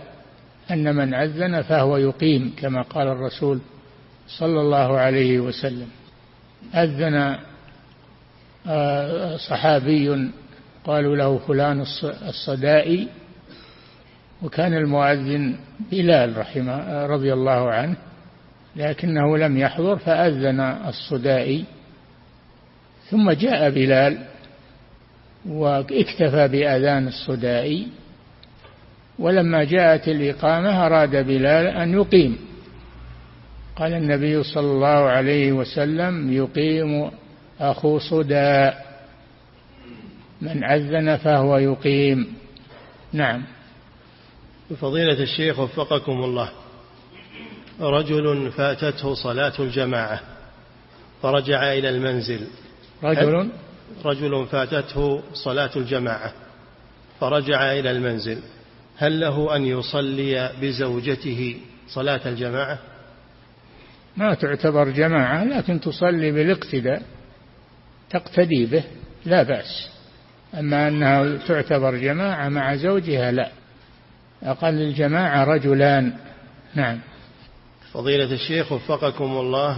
أن من أذن فهو يقيم، كما قال الرسول صلى الله عليه وسلم. أذن صحابي قالوا له فلان الصدائي، وكان المؤذن بلال رضي الله عنه، لكنه لم يحضر فأذن الصدائي، ثم جاء بلال واكتفى بأذان الصدائي، ولما جاءت الإقامة أراد بلال أن يقيم، قال النبي صلى الله عليه وسلم: يقيم أخو صدى، من أذن فهو يقيم. نعم. فضيلة الشيخ وفقكم الله، رجل فاتته صلاة الجماعة فرجع إلى المنزل، رجل فاتته صلاة الجماعة فرجع إلى المنزل، هل له أن يصلي بزوجته صلاة الجماعة؟ ما تعتبر جماعة، لكن تصلي بالاقتداء، تقتدي به لا بأس، أما أنها تعتبر جماعة مع زوجها لا، أقل الجماعة رجلان. نعم. فضيلة الشيخ وفقكم الله،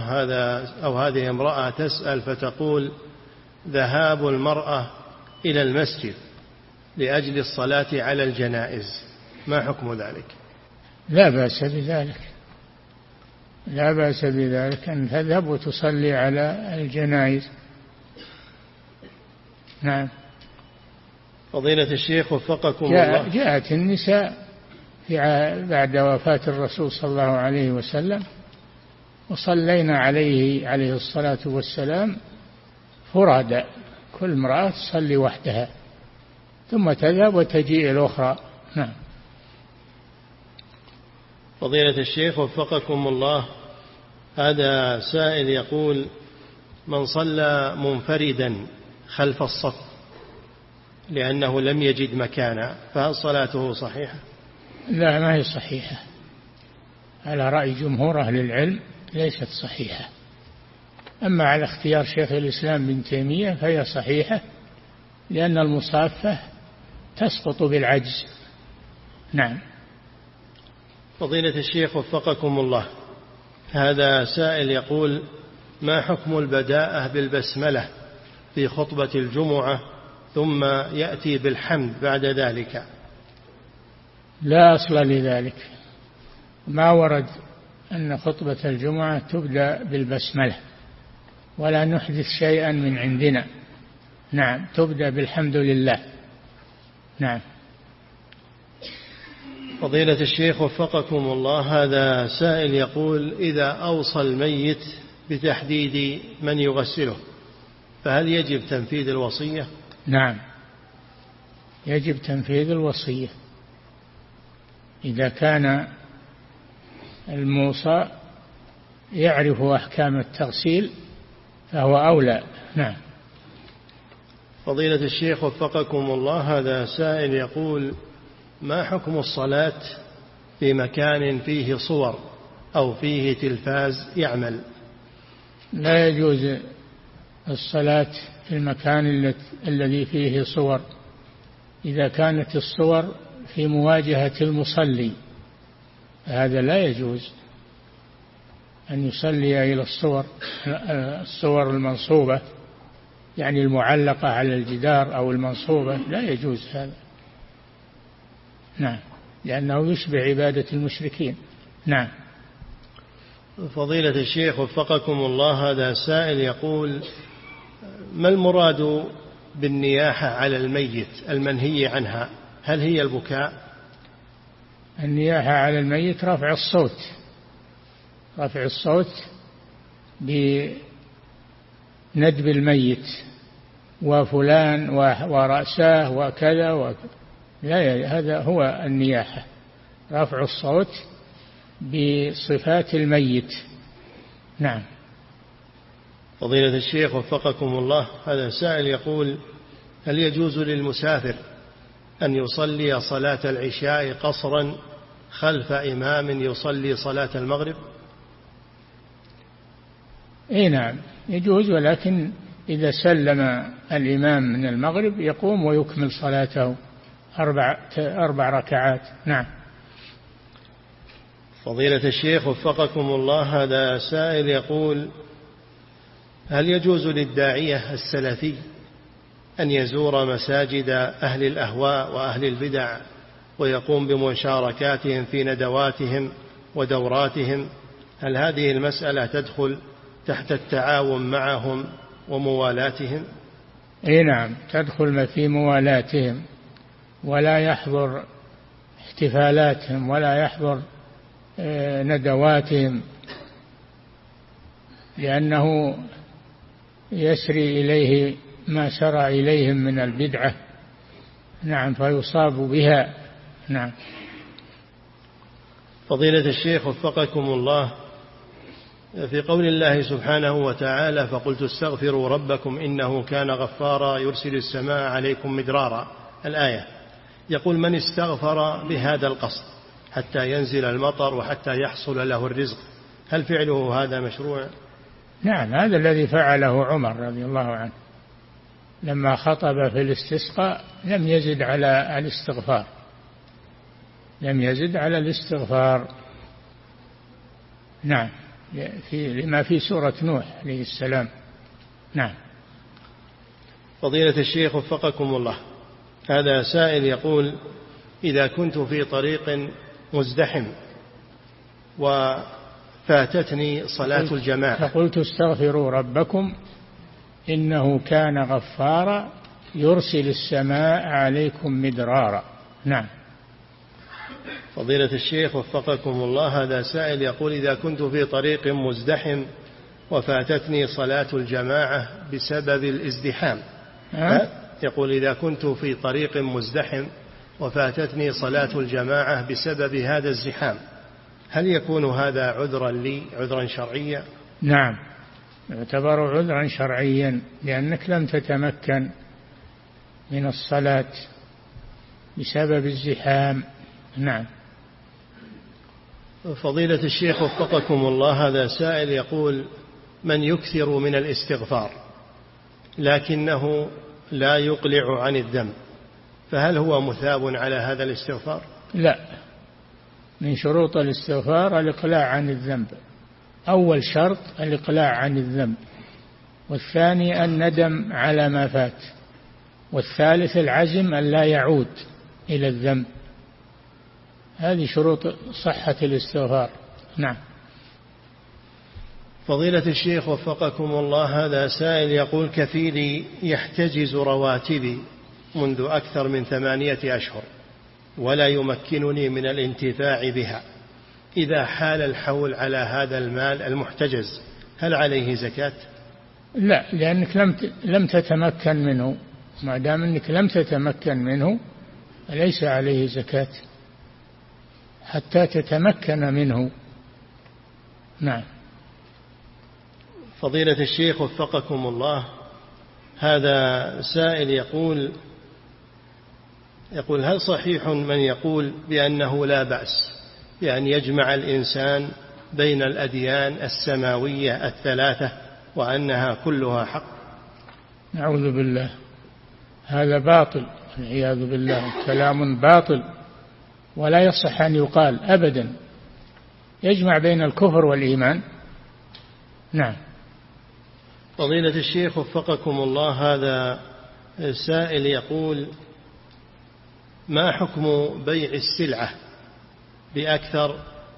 هذه امرأة تسأل فتقول: ذهاب المرأة إلى المسجد لأجل الصلاة على الجنائز، ما حكم ذلك؟ لا بأس بذلك، لا بأس بذلك، أن تذهب وتصلي على الجنائز. نعم. فضيلة الشيخ وفقكم الله، جاءت النساء بعد وفاة الرسول صلى الله عليه وسلم وصلينا عليه الصلاة والسلام فرادا، كل امرأة تصلي وحدها، ثم تذهب وتجيء الأخرى. نعم. فضيلة الشيخ وفقكم الله، هذا سائل يقول: من صلى منفردا خلف الصف لأنه لم يجد مكانا، فهل صلاته صحيحة؟ لا، ما هي صحيحة، على رأي جمهور أهل العلم ليست صحيحة، أما على اختيار شيخ الإسلام بن تيمية فهي صحيحة، لأن المصافة تسقط بالعجز. نعم. فضيلة الشيخ وفقكم الله، هذا سائل يقول: ما حكم البداءة بالبسملة في خطبة الجمعة ثم يأتي بالحمد بعد ذلك؟ لا أصل لذلك، ما ورد أن خطبة الجمعة تبدأ بالبسملة، ولا نحدث شيئا من عندنا. نعم، تبدأ بالحمد لله. نعم. فضيلة الشيخ وفقكم الله، هذا سائل يقول: إذا أوصى الميت بتحديد من يغسله فهل يجب تنفيذ الوصية؟ نعم، يجب تنفيذ الوصية إذا كان الموصى يعرف أحكام التغسيل فهو أولى. نعم. فضيلة الشيخ وفقكم الله، هذا سائل يقول: ما حكم الصلاة في مكان فيه صور أو فيه تلفاز يعمل؟ لا يجوز الصلاة في المكان الذي فيه صور إذا كانت الصور في مواجهة المصلي، هذا لا يجوز أن يصلي إلى الصور المنصوبة، يعني المعلقة على الجدار أو المنصوبة، لا يجوز هذا. نعم، لأنه يشبه عبادة المشركين. نعم. فضيلة الشيخ وفقكم الله، هذا سائل يقول: ما المراد بالنياحة على الميت المنهي عنها، هل هي البكاء؟ النياحة على الميت رفع الصوت بندب الميت وفلان ورأساه وكذا وكذا، لا، هذا هو النياحة، رفع الصوت بصفات الميت. نعم. فضيلة الشيخ وفقكم الله، هذا سائل يقول: هل يجوز للمسافر أن يصلي صلاة العشاء قصرا خلف إمام يصلي صلاة المغرب؟ اي نعم يجوز، ولكن إذا سلم الإمام من المغرب يقوم ويكمل صلاته أربع ركعات. نعم. فضيلة الشيخ وفقكم الله، هذا سائل يقول: هل يجوز للداعية السلفي أن يزور مساجد أهل الأهواء وأهل البدع ويقوم بمشاركاتهم في ندواتهم ودوراتهم؟ هل هذه المسألة تدخل تحت التعاون معهم وموالاتهم؟ اي نعم، تدخل في موالاتهم، ولا يحضر احتفالاتهم ولا يحضر ندواتهم، لأنه يسري إليه ما سرى إليهم من البدعة. نعم، فيصاب بها. نعم. فضيلة الشيخ وفقكم الله، في قول الله سبحانه وتعالى: فقلت استغفروا ربكم إنه كان غفارا يرسل السماء عليكم مدرارا، الآية، يقول: من استغفر بهذا القصد حتى ينزل المطر وحتى يحصل له الرزق، هل فعله هذا مشروع؟ نعم، هذا الذي فعله عمر رضي الله عنه لما خطب في الاستسقاء لم يزد على الاستغفار، نعم، لما في سورة نوح عليه السلام. نعم. فضيلة الشيخ وفقكم الله، هذا سائل يقول: إذا كنت في طريق مزدحم وفاتتني صلاة الجماعة، فقلت استغفروا ربكم إنه كان غفارا يرسل السماء عليكم مدرارا. نعم. فضيلة الشيخ وفقكم الله، هذا سائل يقول: إذا كنت في طريق مزدحم وفاتتني صلاة الجماعة بسبب الازدحام، يقول: إذا كنت في طريق مزدحم وفاتتني صلاة الجماعة بسبب هذا الزحام، هل يكون هذا عذرا لي، عذرا شرعيا؟ نعم، يعتبر عذرا شرعيا، لأنك لم تتمكن من الصلاة بسبب الزحام. نعم. فضيلة الشيخ وفقكم الله، هذا سائل يقول: من يكثر من الاستغفار لكنه لا يقلع عن الذنب، فهل هو مثاب على هذا الاستغفار؟ لا، من شروط الاستغفار الإقلاع عن الذنب، أول شرط الإقلاع عن الذنب، والثاني الندم على ما فات، والثالث العزم أن لا يعود إلى الذنب. هذه شروط صحة الاستغفار. نعم. فضيلة الشيخ وفقكم الله، هذا سائل يقول: كفيلي يحتجز رواتبي منذ أكثر من 8 أشهر ولا يمكنني من الانتفاع بها، إذا حال الحول على هذا المال المحتجز هل عليه زكاة؟ لا، لأنك لم تتمكن منه، ما دام أنك لم تتمكن منه ليس عليه زكاة حتى تتمكن منه. نعم. فضيلة الشيخ وفقكم الله، هذا سائل يقول: هل صحيح من يقول بأنه لا بأس بأن يجمع الإنسان بين الأديان السماوية 3 وأنها كلها حق؟ نعوذ بالله، هذا باطل والعياذ بالله، كلام باطل ولا يصح أن يقال أبدا، يجمع بين الكفر والإيمان. نعم. فضيلة الشيخ وفقكم الله، هذا سائل يقول: ما حكم بيع السلعة بأكثر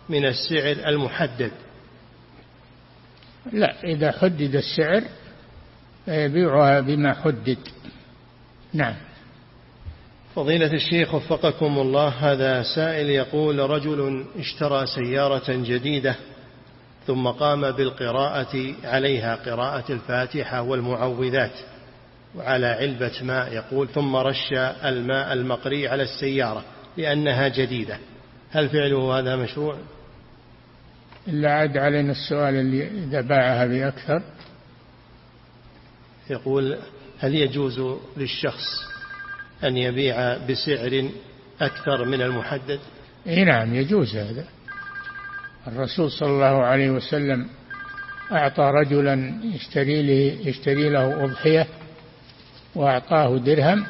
من السعر المحدد؟ لا، إذا حدد السعر فيبيعها بما حدد. نعم. فضيلة الشيخ وفقكم الله، هذا سائل يقول: رجل اشترى سيارة جديدة ثم قام بالقراءة عليها، قراءة الفاتحة والمعوذات وعلى علبة ماء، يقول ثم رش الماء المقري على السيارة لأنها جديدة. هل فعله هذا مشروع؟ إلا عاد علينا السؤال اللي إذا باعها بأكثر. يقول هل يجوز للشخص أن يبيع بسعر أكثر من المحدد؟ نعم يجوز هذا. الرسول صلى الله عليه وسلم أعطى رجلا يشتري له أضحية وأعطاه درهم،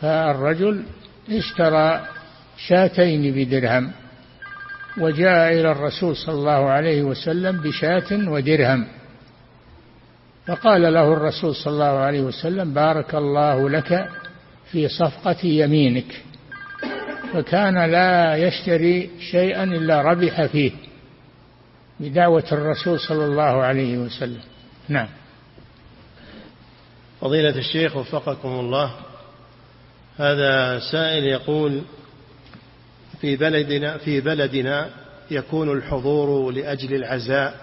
فالرجل اشترى شاتين بدرهم، وجاء إلى الرسول صلى الله عليه وسلم بشاة ودرهم، فقال له الرسول صلى الله عليه وسلم: بارك الله لك في صفقة يمينك. فكان لا يشتري شيئا إلا ربح فيه بدعوة الرسول صلى الله عليه وسلم. نعم. فضيلة الشيخ وفقكم الله، هذا سائل يقول: في بلدنا يكون الحضور لأجل العزاء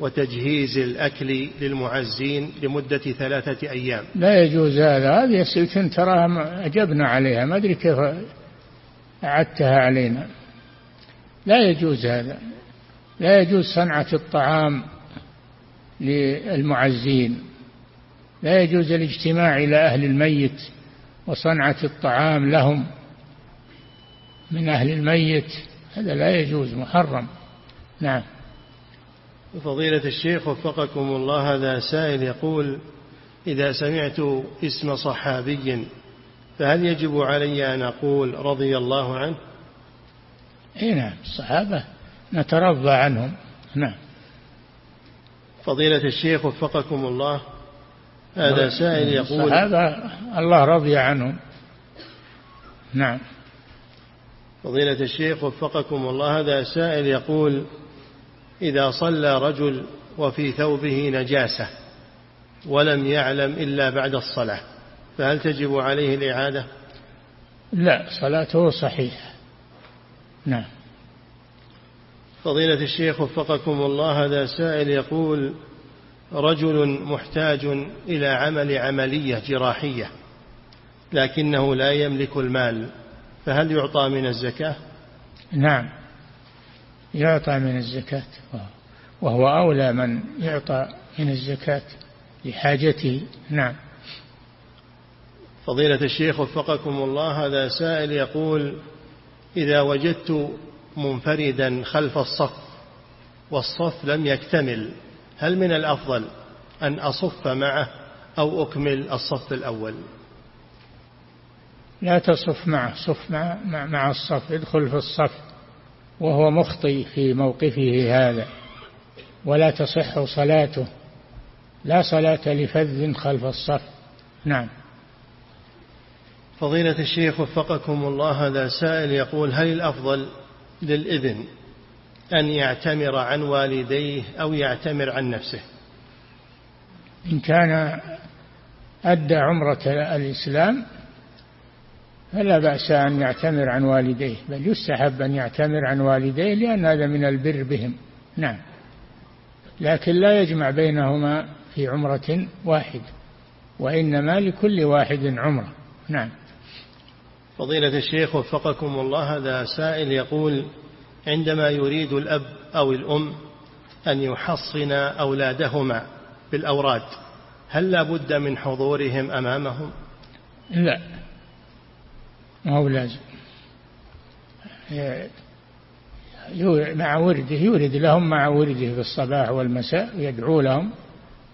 وتجهيز الأكل للمعزين لمدة 3 أيام. لا يجوز هذا. هذه أسئلة تراها أجبنا عليها، ما أدري كيف أعدتها علينا. لا يجوز هذا. لا يجوز صنعة الطعام للمعزين، لا يجوز الاجتماع إلى أهل الميت وصنعة الطعام لهم من أهل الميت، هذا لا يجوز، محرم. نعم. فضيلة الشيخ وفقكم الله، هذا سائل يقول: إذا سمعت اسم صحابي فهل يجب علي أن أقول رضي الله عنه؟ نعم، الصحابة نترضى عنهم. نعم. فضيلة الشيخ وفقكم الله، هذا سائل يقول: الصحابة الله رضي عنهم. نعم. فضيلة الشيخ وفقكم الله، هذا سائل يقول: إذا صلى رجل وفي ثوبه نجاسة ولم يعلم إلا بعد الصلاة فهل تجب عليه الإعادة؟ لا، صلاته صحيحة. نعم. فضيلة الشيخ وفقكم الله، هذا سائل يقول: رجل محتاج إلى عمل عملية جراحية لكنه لا يملك المال، فهل يعطى من الزكاة؟ نعم، يعطى من الزكاة، وهو أولى من يعطى من الزكاة لحاجته. نعم. فضيلة الشيخ وفقكم الله، هذا سائل يقول: إذا وجدت منفردا خلف الصف والصف لم يكتمل، هل من الأفضل أن أصف معه أو أكمل الصف الأول؟ لا تصف معه، صف مع الصف، ادخل في الصف، وهو مخطئ في موقفه هذا، ولا تصح صلاته، لا صلاة لفذ خلف الصف. نعم. فضيلة الشيخ وفقكم الله، هذا سائل يقول: هل الأفضل للابن أن يعتمر عن والديه أو يعتمر عن نفسه؟ إن كان أدى عمرة الإسلام فلا بأس أن يعتمر عن والديه، بل يستحب أن يعتمر عن والديه لأن هذا من البر بهم. نعم. لكن لا يجمع بينهما في عمرة واحد، وإنما لكل واحد عمرة. نعم. فضيلة الشيخ وفقكم الله، هذا سائل يقول: عندما يريد الأب أو الأم أن يحصن أولادهما بالأوراد هل لا بد من حضورهم أمامهم؟ لا، ما هو لازم. مع ورده يورد لهم مع ورده في الصباح والمساء، يدعو لهم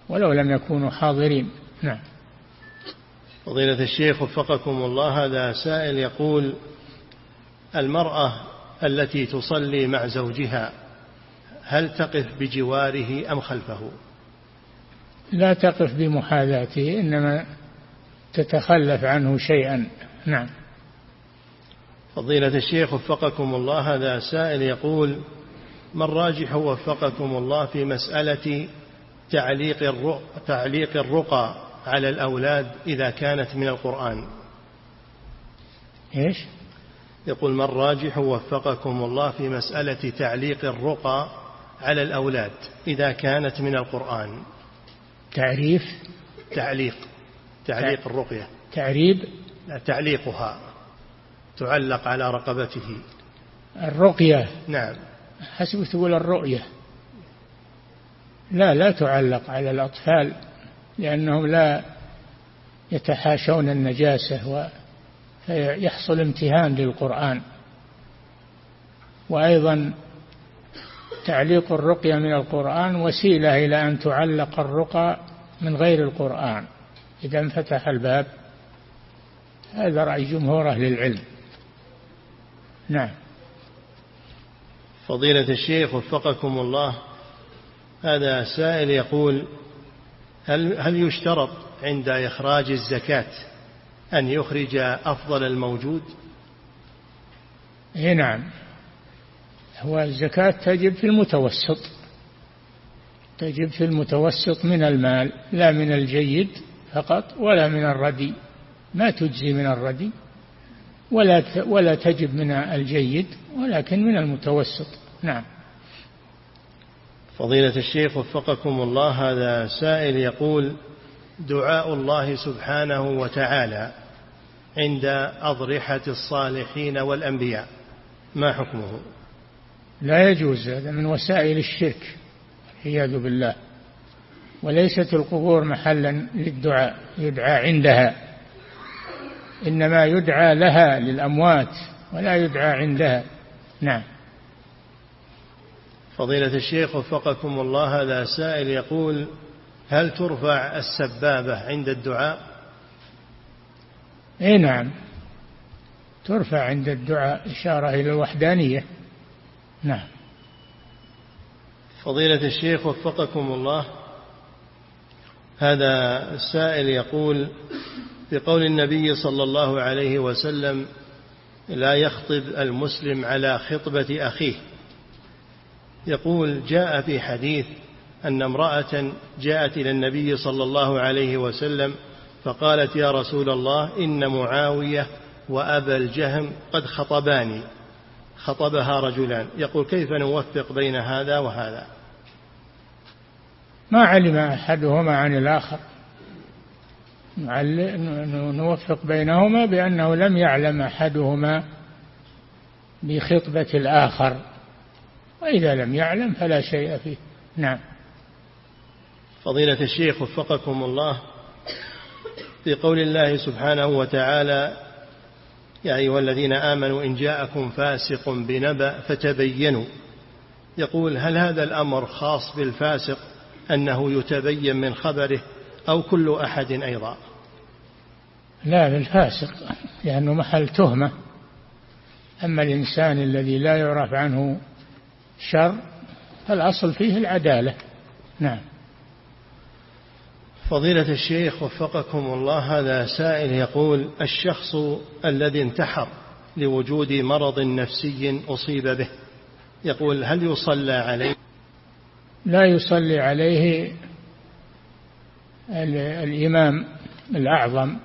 ولو لم يكونوا حاضرين. نعم. فضيلة الشيخ وفقكم الله، هذا سائل يقول: المرأة التي تصلي مع زوجها هل تقف بجواره أم خلفه؟ لا تقف بمحاذاته، إنما تتخلف عنه شيئا. نعم. فضيلة الشيخ وفقكم الله، هذا سائل يقول: ما الراجح وفقكم الله في مسألة تعليق الرقى على الأولاد إذا كانت من القرآن؟ إيش؟ يقول: ما الراجح وفقكم الله في مسألة تعليق الرقى على الأولاد إذا كانت من القرآن. تعريف تعليق الرقية. تعريب تعليقها، تعلق على رقبته الرقية. نعم. حسب تقول الرؤية. لا تعلق على الأطفال لأنهم لا يتحاشون النجاسة ويحصل امتهان للقرآن. وأيضا تعليق الرقية من القرآن وسيلة إلى أن تعلق الرقى من غير القرآن إذا انفتح الباب. هذا رأي جمهور أهل العلم. نعم. فضيلة الشيخ وفقكم الله، هذا سائل يقول: هل يشترط عند إخراج الزكاة أن يخرج أفضل الموجود؟ نعم، هو الزكاة تجب في المتوسط، تجب في المتوسط من المال، لا من الجيد فقط ولا من الردي، ما تجزي من الردي ولا تجب من الجيد، ولكن من المتوسط. نعم. فضيلة الشيخ وفقكم الله، هذا سائل يقول: دعاء الله سبحانه وتعالى عند أضرحة الصالحين والأنبياء ما حكمه؟ لا يجوز، هذا من وسائل الشرك والعياذ بالله، وليست القبور محلا للدعاء يدعى عندها، إنما يدعى لها للأموات ولا يدعى عندها. نعم. فضيلة الشيخ وفقكم الله، هذا سائل يقول: هل ترفع السبابة عند الدعاء؟ نعم، ترفع عند الدعاء، إشارة إلى الوحدانية. نعم. فضيلة الشيخ وفقكم الله، هذا السائل يقول: بقول النبي صلى الله عليه وسلم: لا يخطب المسلم على خطبة أخيه، يقول: جاء في حديث أن امرأة جاءت إلى النبي صلى الله عليه وسلم فقالت: يا رسول الله، إن معاوية وأبا الجهم قد خطباني، خطبها رجلان. يقول: كيف نوفق بين هذا وهذا؟ ما علم أحدهما عن الآخر، نوفق بينهما بأنه لم يعلم أحدهما بخطبة الآخر، وإذا لم يعلم فلا شيء فيه. نعم. فضيلة الشيخ وفقكم الله، في قول الله سبحانه وتعالى: يا أيها الذين آمنوا إن جاءكم فاسق بنبأ فتبينوا، يقول: هل هذا الأمر خاص بالفاسق أنه يتبين من خبره أو كل أحد أيضا؟ لا، بالفاسق لأنه محل تهمة. أما الإنسان الذي لا يعرف عنه شر فالأصل فيه العدالة. نعم. فضيلة الشيخ وفقكم الله، هذا سائل يقول: الشخص الذي انتحر لوجود مرض نفسي أصيب به، يقول: هل يصلى عليه؟ لا يصلي عليه الإمام الأعظم،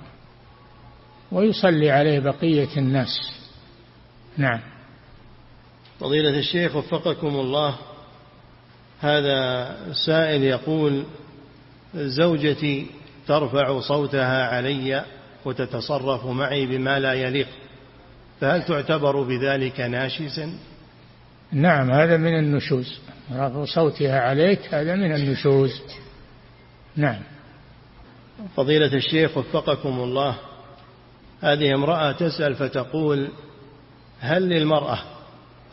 ويصلي عليه بقية الناس. نعم. فضيلة الشيخ وفقكم الله، هذا سائل يقول: زوجتي ترفع صوتها علي وتتصرف معي بما لا يليق، فهل تعتبر بذلك ناشزا؟ نعم، هذا من النشوز، رفع صوتها عليك هذا من النشوز. نعم. فضيلة الشيخ وفقكم الله، هذه امرأة تسأل فتقول: هل للمرأة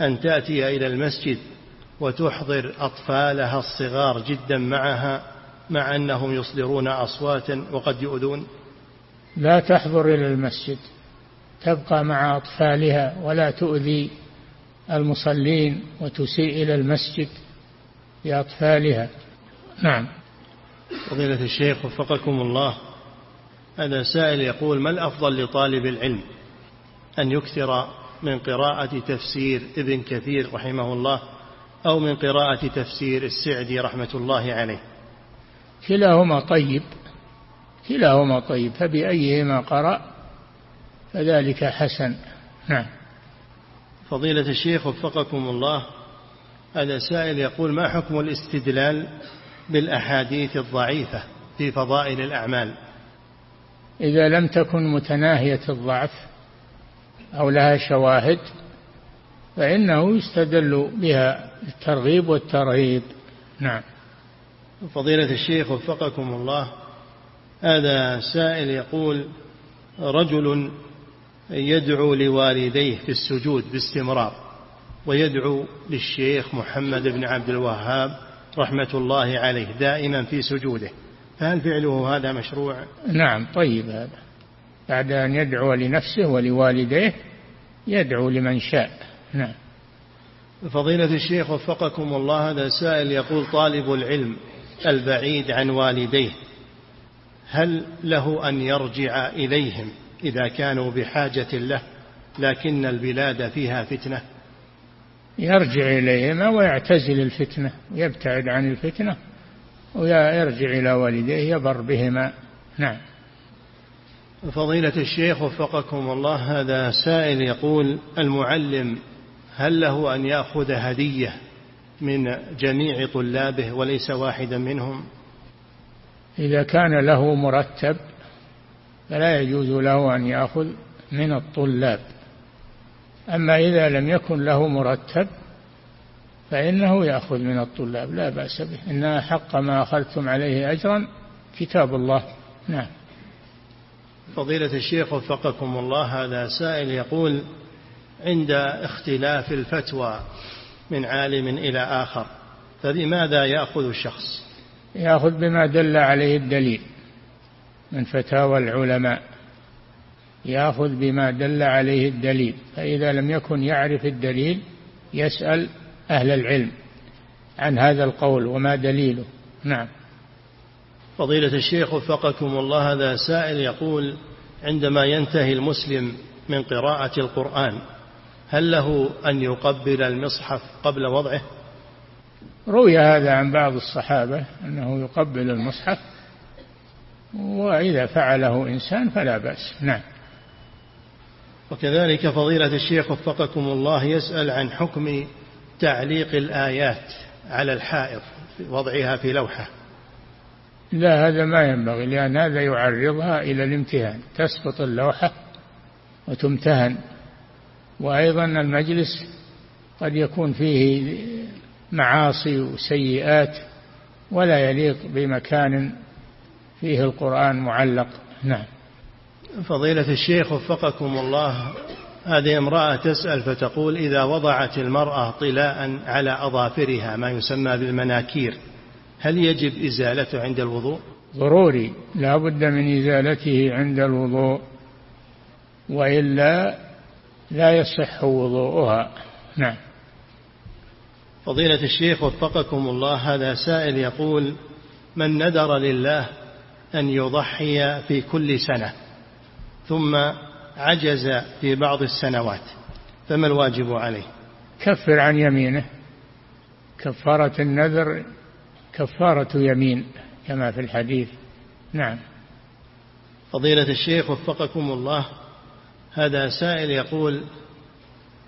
أن تأتي إلى المسجد وتحضر أطفالها الصغار جدا معها مع أنهم يصدرون أصواتا وقد يؤذون؟ لا تحضر إلى المسجد، تبقى مع أطفالها ولا تؤذي المصلين وتسيء إلى المسجد لأطفالها. نعم. فضيلة الشيخ وفقكم الله، هذا سائل يقول: ما الأفضل لطالب العلم، أن يكثر من قراءة تفسير ابن كثير رحمه الله أو من قراءة تفسير السعدي رحمة الله عليه؟ كلاهما طيب، كلاهما طيب، فبأيهما قرأ فذلك حسن. نعم. فضيلة الشيخ وفقكم الله، هذا سائل يقول: ما حكم الاستدلال بالأحاديث الضعيفة في فضائل الأعمال؟ إذا لم تكن متناهية الضعف أو لها شواهد فإنه يستدل بها الترغيب والترهيب. نعم. فضيلة الشيخ وفقكم الله، هذا سائل يقول: رجل يدعو لوالديه في السجود باستمرار، ويدعو للشيخ محمد بن عبد الوهاب رحمة الله عليه دائما في سجوده، فهل فعله هذا مشروع؟ نعم، طيب، هذا بعد أن يدعو لنفسه ولوالديه يدعو لمن شاء. نعم. فضيلة الشيخ وفقكم الله، هذا سائل يقول: طالب العلم البعيد عن والديه هل له أن يرجع إليهم إذا كانوا بحاجة له لكن البلاد فيها فتنة؟ يرجع إليهم ويعتزل الفتنة، يبتعد عن الفتنة ويرجع إلى والديه يبر بهما. نعم. فضيلة الشيخ وفقكم الله، هذا سائل يقول: المعلم هل له أن يأخذ هدية من جميع طلابه وليس واحدا منهم؟ إذا كان له مرتب فلا يجوز له أن يأخذ من الطلاب، أما إذا لم يكن له مرتب فإنه يأخذ من الطلاب، لا بأس به، إن حق ما أخذتم عليه أجرا كتاب الله. نعم. فضيلة الشيخ وفقكم الله، هذا سائل يقول: عند اختلاف الفتوى من عالم إلى آخر فبماذا يأخذ الشخص؟ يأخذ بما دل عليه الدليل من فتاوى العلماء، يأخذ بما دل عليه الدليل، فإذا لم يكن يعرف الدليل يسأل أهل العلم عن هذا القول وما دليله. نعم. فضيلة الشيخ وفقكم الله، هذا سائل يقول: عندما ينتهي المسلم من قراءة القرآن هل له أن يقبل المصحف قبل وضعه؟ روي هذا عن بعض الصحابة أنه يقبل المصحف، وإذا فعله إنسان فلا بأس. نعم. وكذلك فضيلة الشيخ وفقكم الله يسأل عن حكم تعليق الآيات على الحائط وضعها في لوحة. لا، هذا ما ينبغي، لأن هذا يعرضها إلى الامتهان، تسقط اللوحة وتمتهن، وأيضا المجلس قد يكون فيه معاصي وسيئات ولا يليق بمكان فيه القرآن معلق. نعم. فضيلة الشيخ وفقكم الله، هذه امرأة تسأل فتقول: إذا وضعت المرأة طلاء على أظافرها ما يسمى بالمناكير هل يجب إزالته عند الوضوء؟ ضروري، لا بد من إزالته عند الوضوء، وإلا لا يصح وضوءها. نعم. فضيلة الشيخ وفقكم الله، هذا سائل يقول: من نذر لله أن يضحي في كل سنة ثم عجز في بعض السنوات فما الواجب عليه؟ كفر عن يمينه، كفارة النذر كفارة يمين كما في الحديث. نعم. فضيلة الشيخ وفقكم الله، هذا سائل يقول: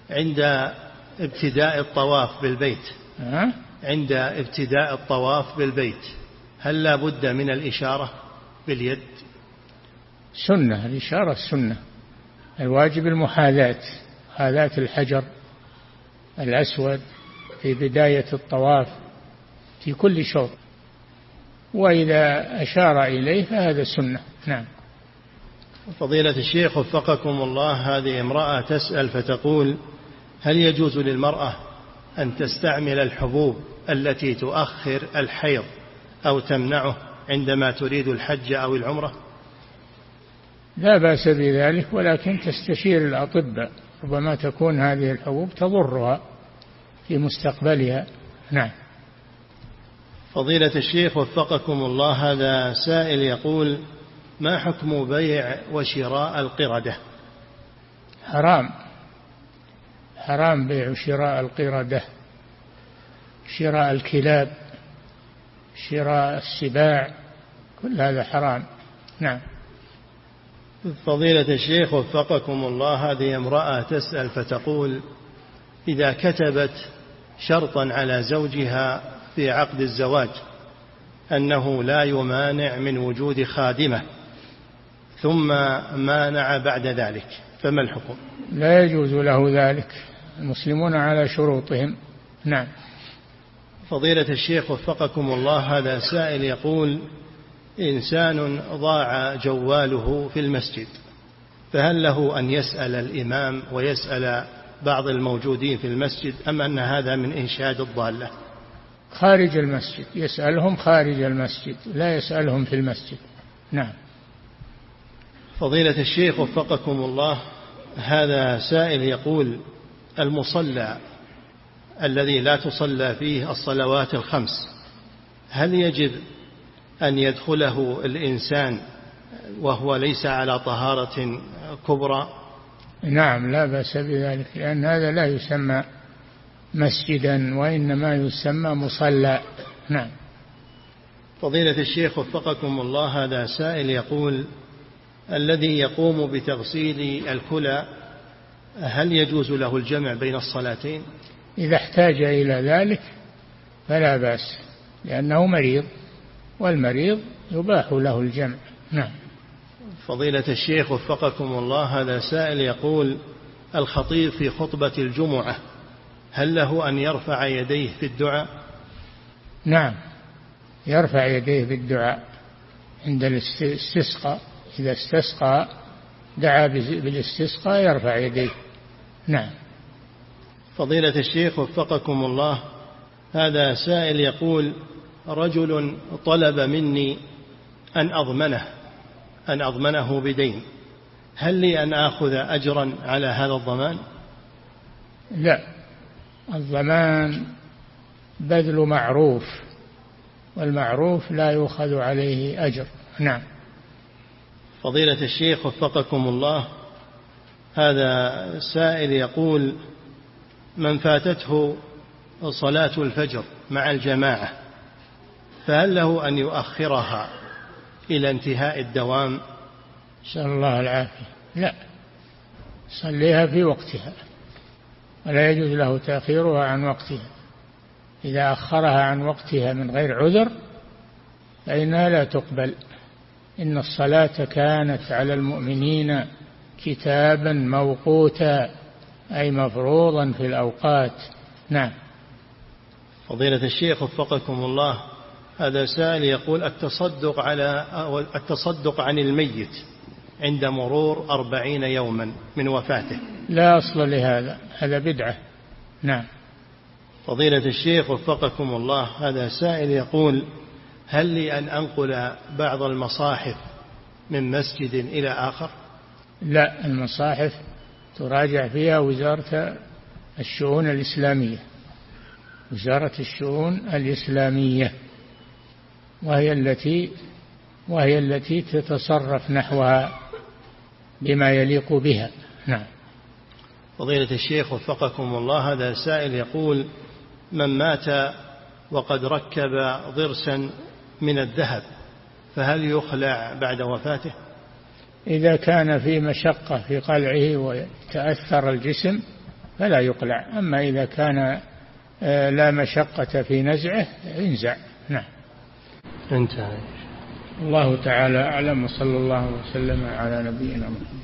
عند ابتداء الطواف بالبيت هل لا بد من الإشارة باليد؟ سنة الإشارة، السنة، الواجب المحاذاة، محاذاة الحجر الأسود في بداية الطواف في كل شوط، وإذا أشار إليه فهذا سنة. نعم. فضيلة الشيخ وفقكم الله، هذه امرأة تسأل فتقول: هل يجوز للمرأة أن تستعمل الحبوب التي تؤخر الحيض أو تمنعه عندما تريد الحج أو العمرة؟ لا بأس بذلك، ولكن تستشير الأطباء، ربما تكون هذه الحبوب تضرها في مستقبلها. نعم. فضيلة الشيخ وفقكم الله، هذا سائل يقول: ما حكم بيع وشراء القردة؟ حرام، حرام بيع وشراء القردة، شراء الكلاب، شراء السباع، كل هذا حرام. نعم. فضيلة الشيخ وفقكم الله، هذه امرأة تسأل فتقول: إذا كتبت شرطا على زوجها في عقد الزواج أنه لا يمانع من وجود خادمة، ثم مانع بعد ذلك، فما الحكم؟ لا يجوز له ذلك، المسلمون على شروطهم. نعم. فضيلة الشيخ وفقكم الله، هذا سائل يقول: إنسان ضاع جواله في المسجد، فهل له أن يسأل الإمام ويسأل بعض الموجودين في المسجد، أم أن هذا من إنشاد الضالة؟ خارج المسجد يسألهم، خارج المسجد لا يسألهم في المسجد. نعم. فضيلة الشيخ وفقكم الله، هذا سائل يقول: المصلى الذي لا تصلى فيه الصلوات الخمس، هل يجب أن يدخله الإنسان وهو ليس على طهارة كبرى؟ نعم، لا بأس بذلك، لأن هذا لا يسمى مسجدا وإنما يسمى مصلى. نعم. فضيلة الشيخ وفقكم الله، هذا سائل يقول: الذي يقوم بتغسيل الكلى، هل يجوز له الجمع بين الصلاتين؟ إذا احتاج إلى ذلك فلا بأس، لأنه مريض، والمريض يباح له الجمع. نعم. فضيلة الشيخ وفقكم الله، هذا سائل يقول: الخطيب في خطبة الجمعة، هل له أن يرفع يديه في الدعاء؟ نعم، يرفع يديه في الدعاء عند الاستسقاء، إذا استسقى دعا بالاستسقاء يرفع يديه. نعم. فضيلة الشيخ وفقكم الله، هذا سائل يقول: رجل طلب مني أن أضمنه بدين، هل لي أن آخذ أجرا على هذا الضمان؟ لا، الضمان بذل معروف، والمعروف لا يؤخذ عليه أجر. نعم. فضيلة الشيخ وفقكم الله، هذا سائل يقول: من فاتته صلاة الفجر مع الجماعة، فهل له أن يؤخرها إلى انتهاء الدوام؟ نسأل الله العافية. لا، صليها في وقتها، ولا يجوز له تأخيرها عن وقتها. إذا أخرها عن وقتها من غير عذر فإنها لا تقبل. إن الصلاة كانت على المؤمنين كتابا موقوتا، أي مفروضا في الأوقات. نعم. فضيلة الشيخ وفقكم الله، هذا سائل يقول: التصدق عن الميت عند مرور 40 يوما من وفاته. لا أصل لهذا، هذا بدعة. نعم. فضيلة الشيخ وفقكم الله، هذا سائل يقول: هل لي أن أنقل بعض المصاحف من مسجد إلى آخر؟ لا، المصاحف تراجع فيها وزارة الشؤون الإسلامية، وزارة الشؤون الإسلامية، وهي التي تتصرف نحوها بما يليق بها. نعم. فضيلة الشيخ وفقكم الله، هذا سائل يقول: من مات وقد ركب ضرسا من الذهب، فهل يخلع بعد وفاته؟ إذا كان في مشقة في قلعه وتأثر الجسم فلا يقلع، أما إذا كان لا مشقة في نزعه انزع. نعم. انتهى. الله تعالى أعلم، وصلى الله وسلم على نبينا محمد.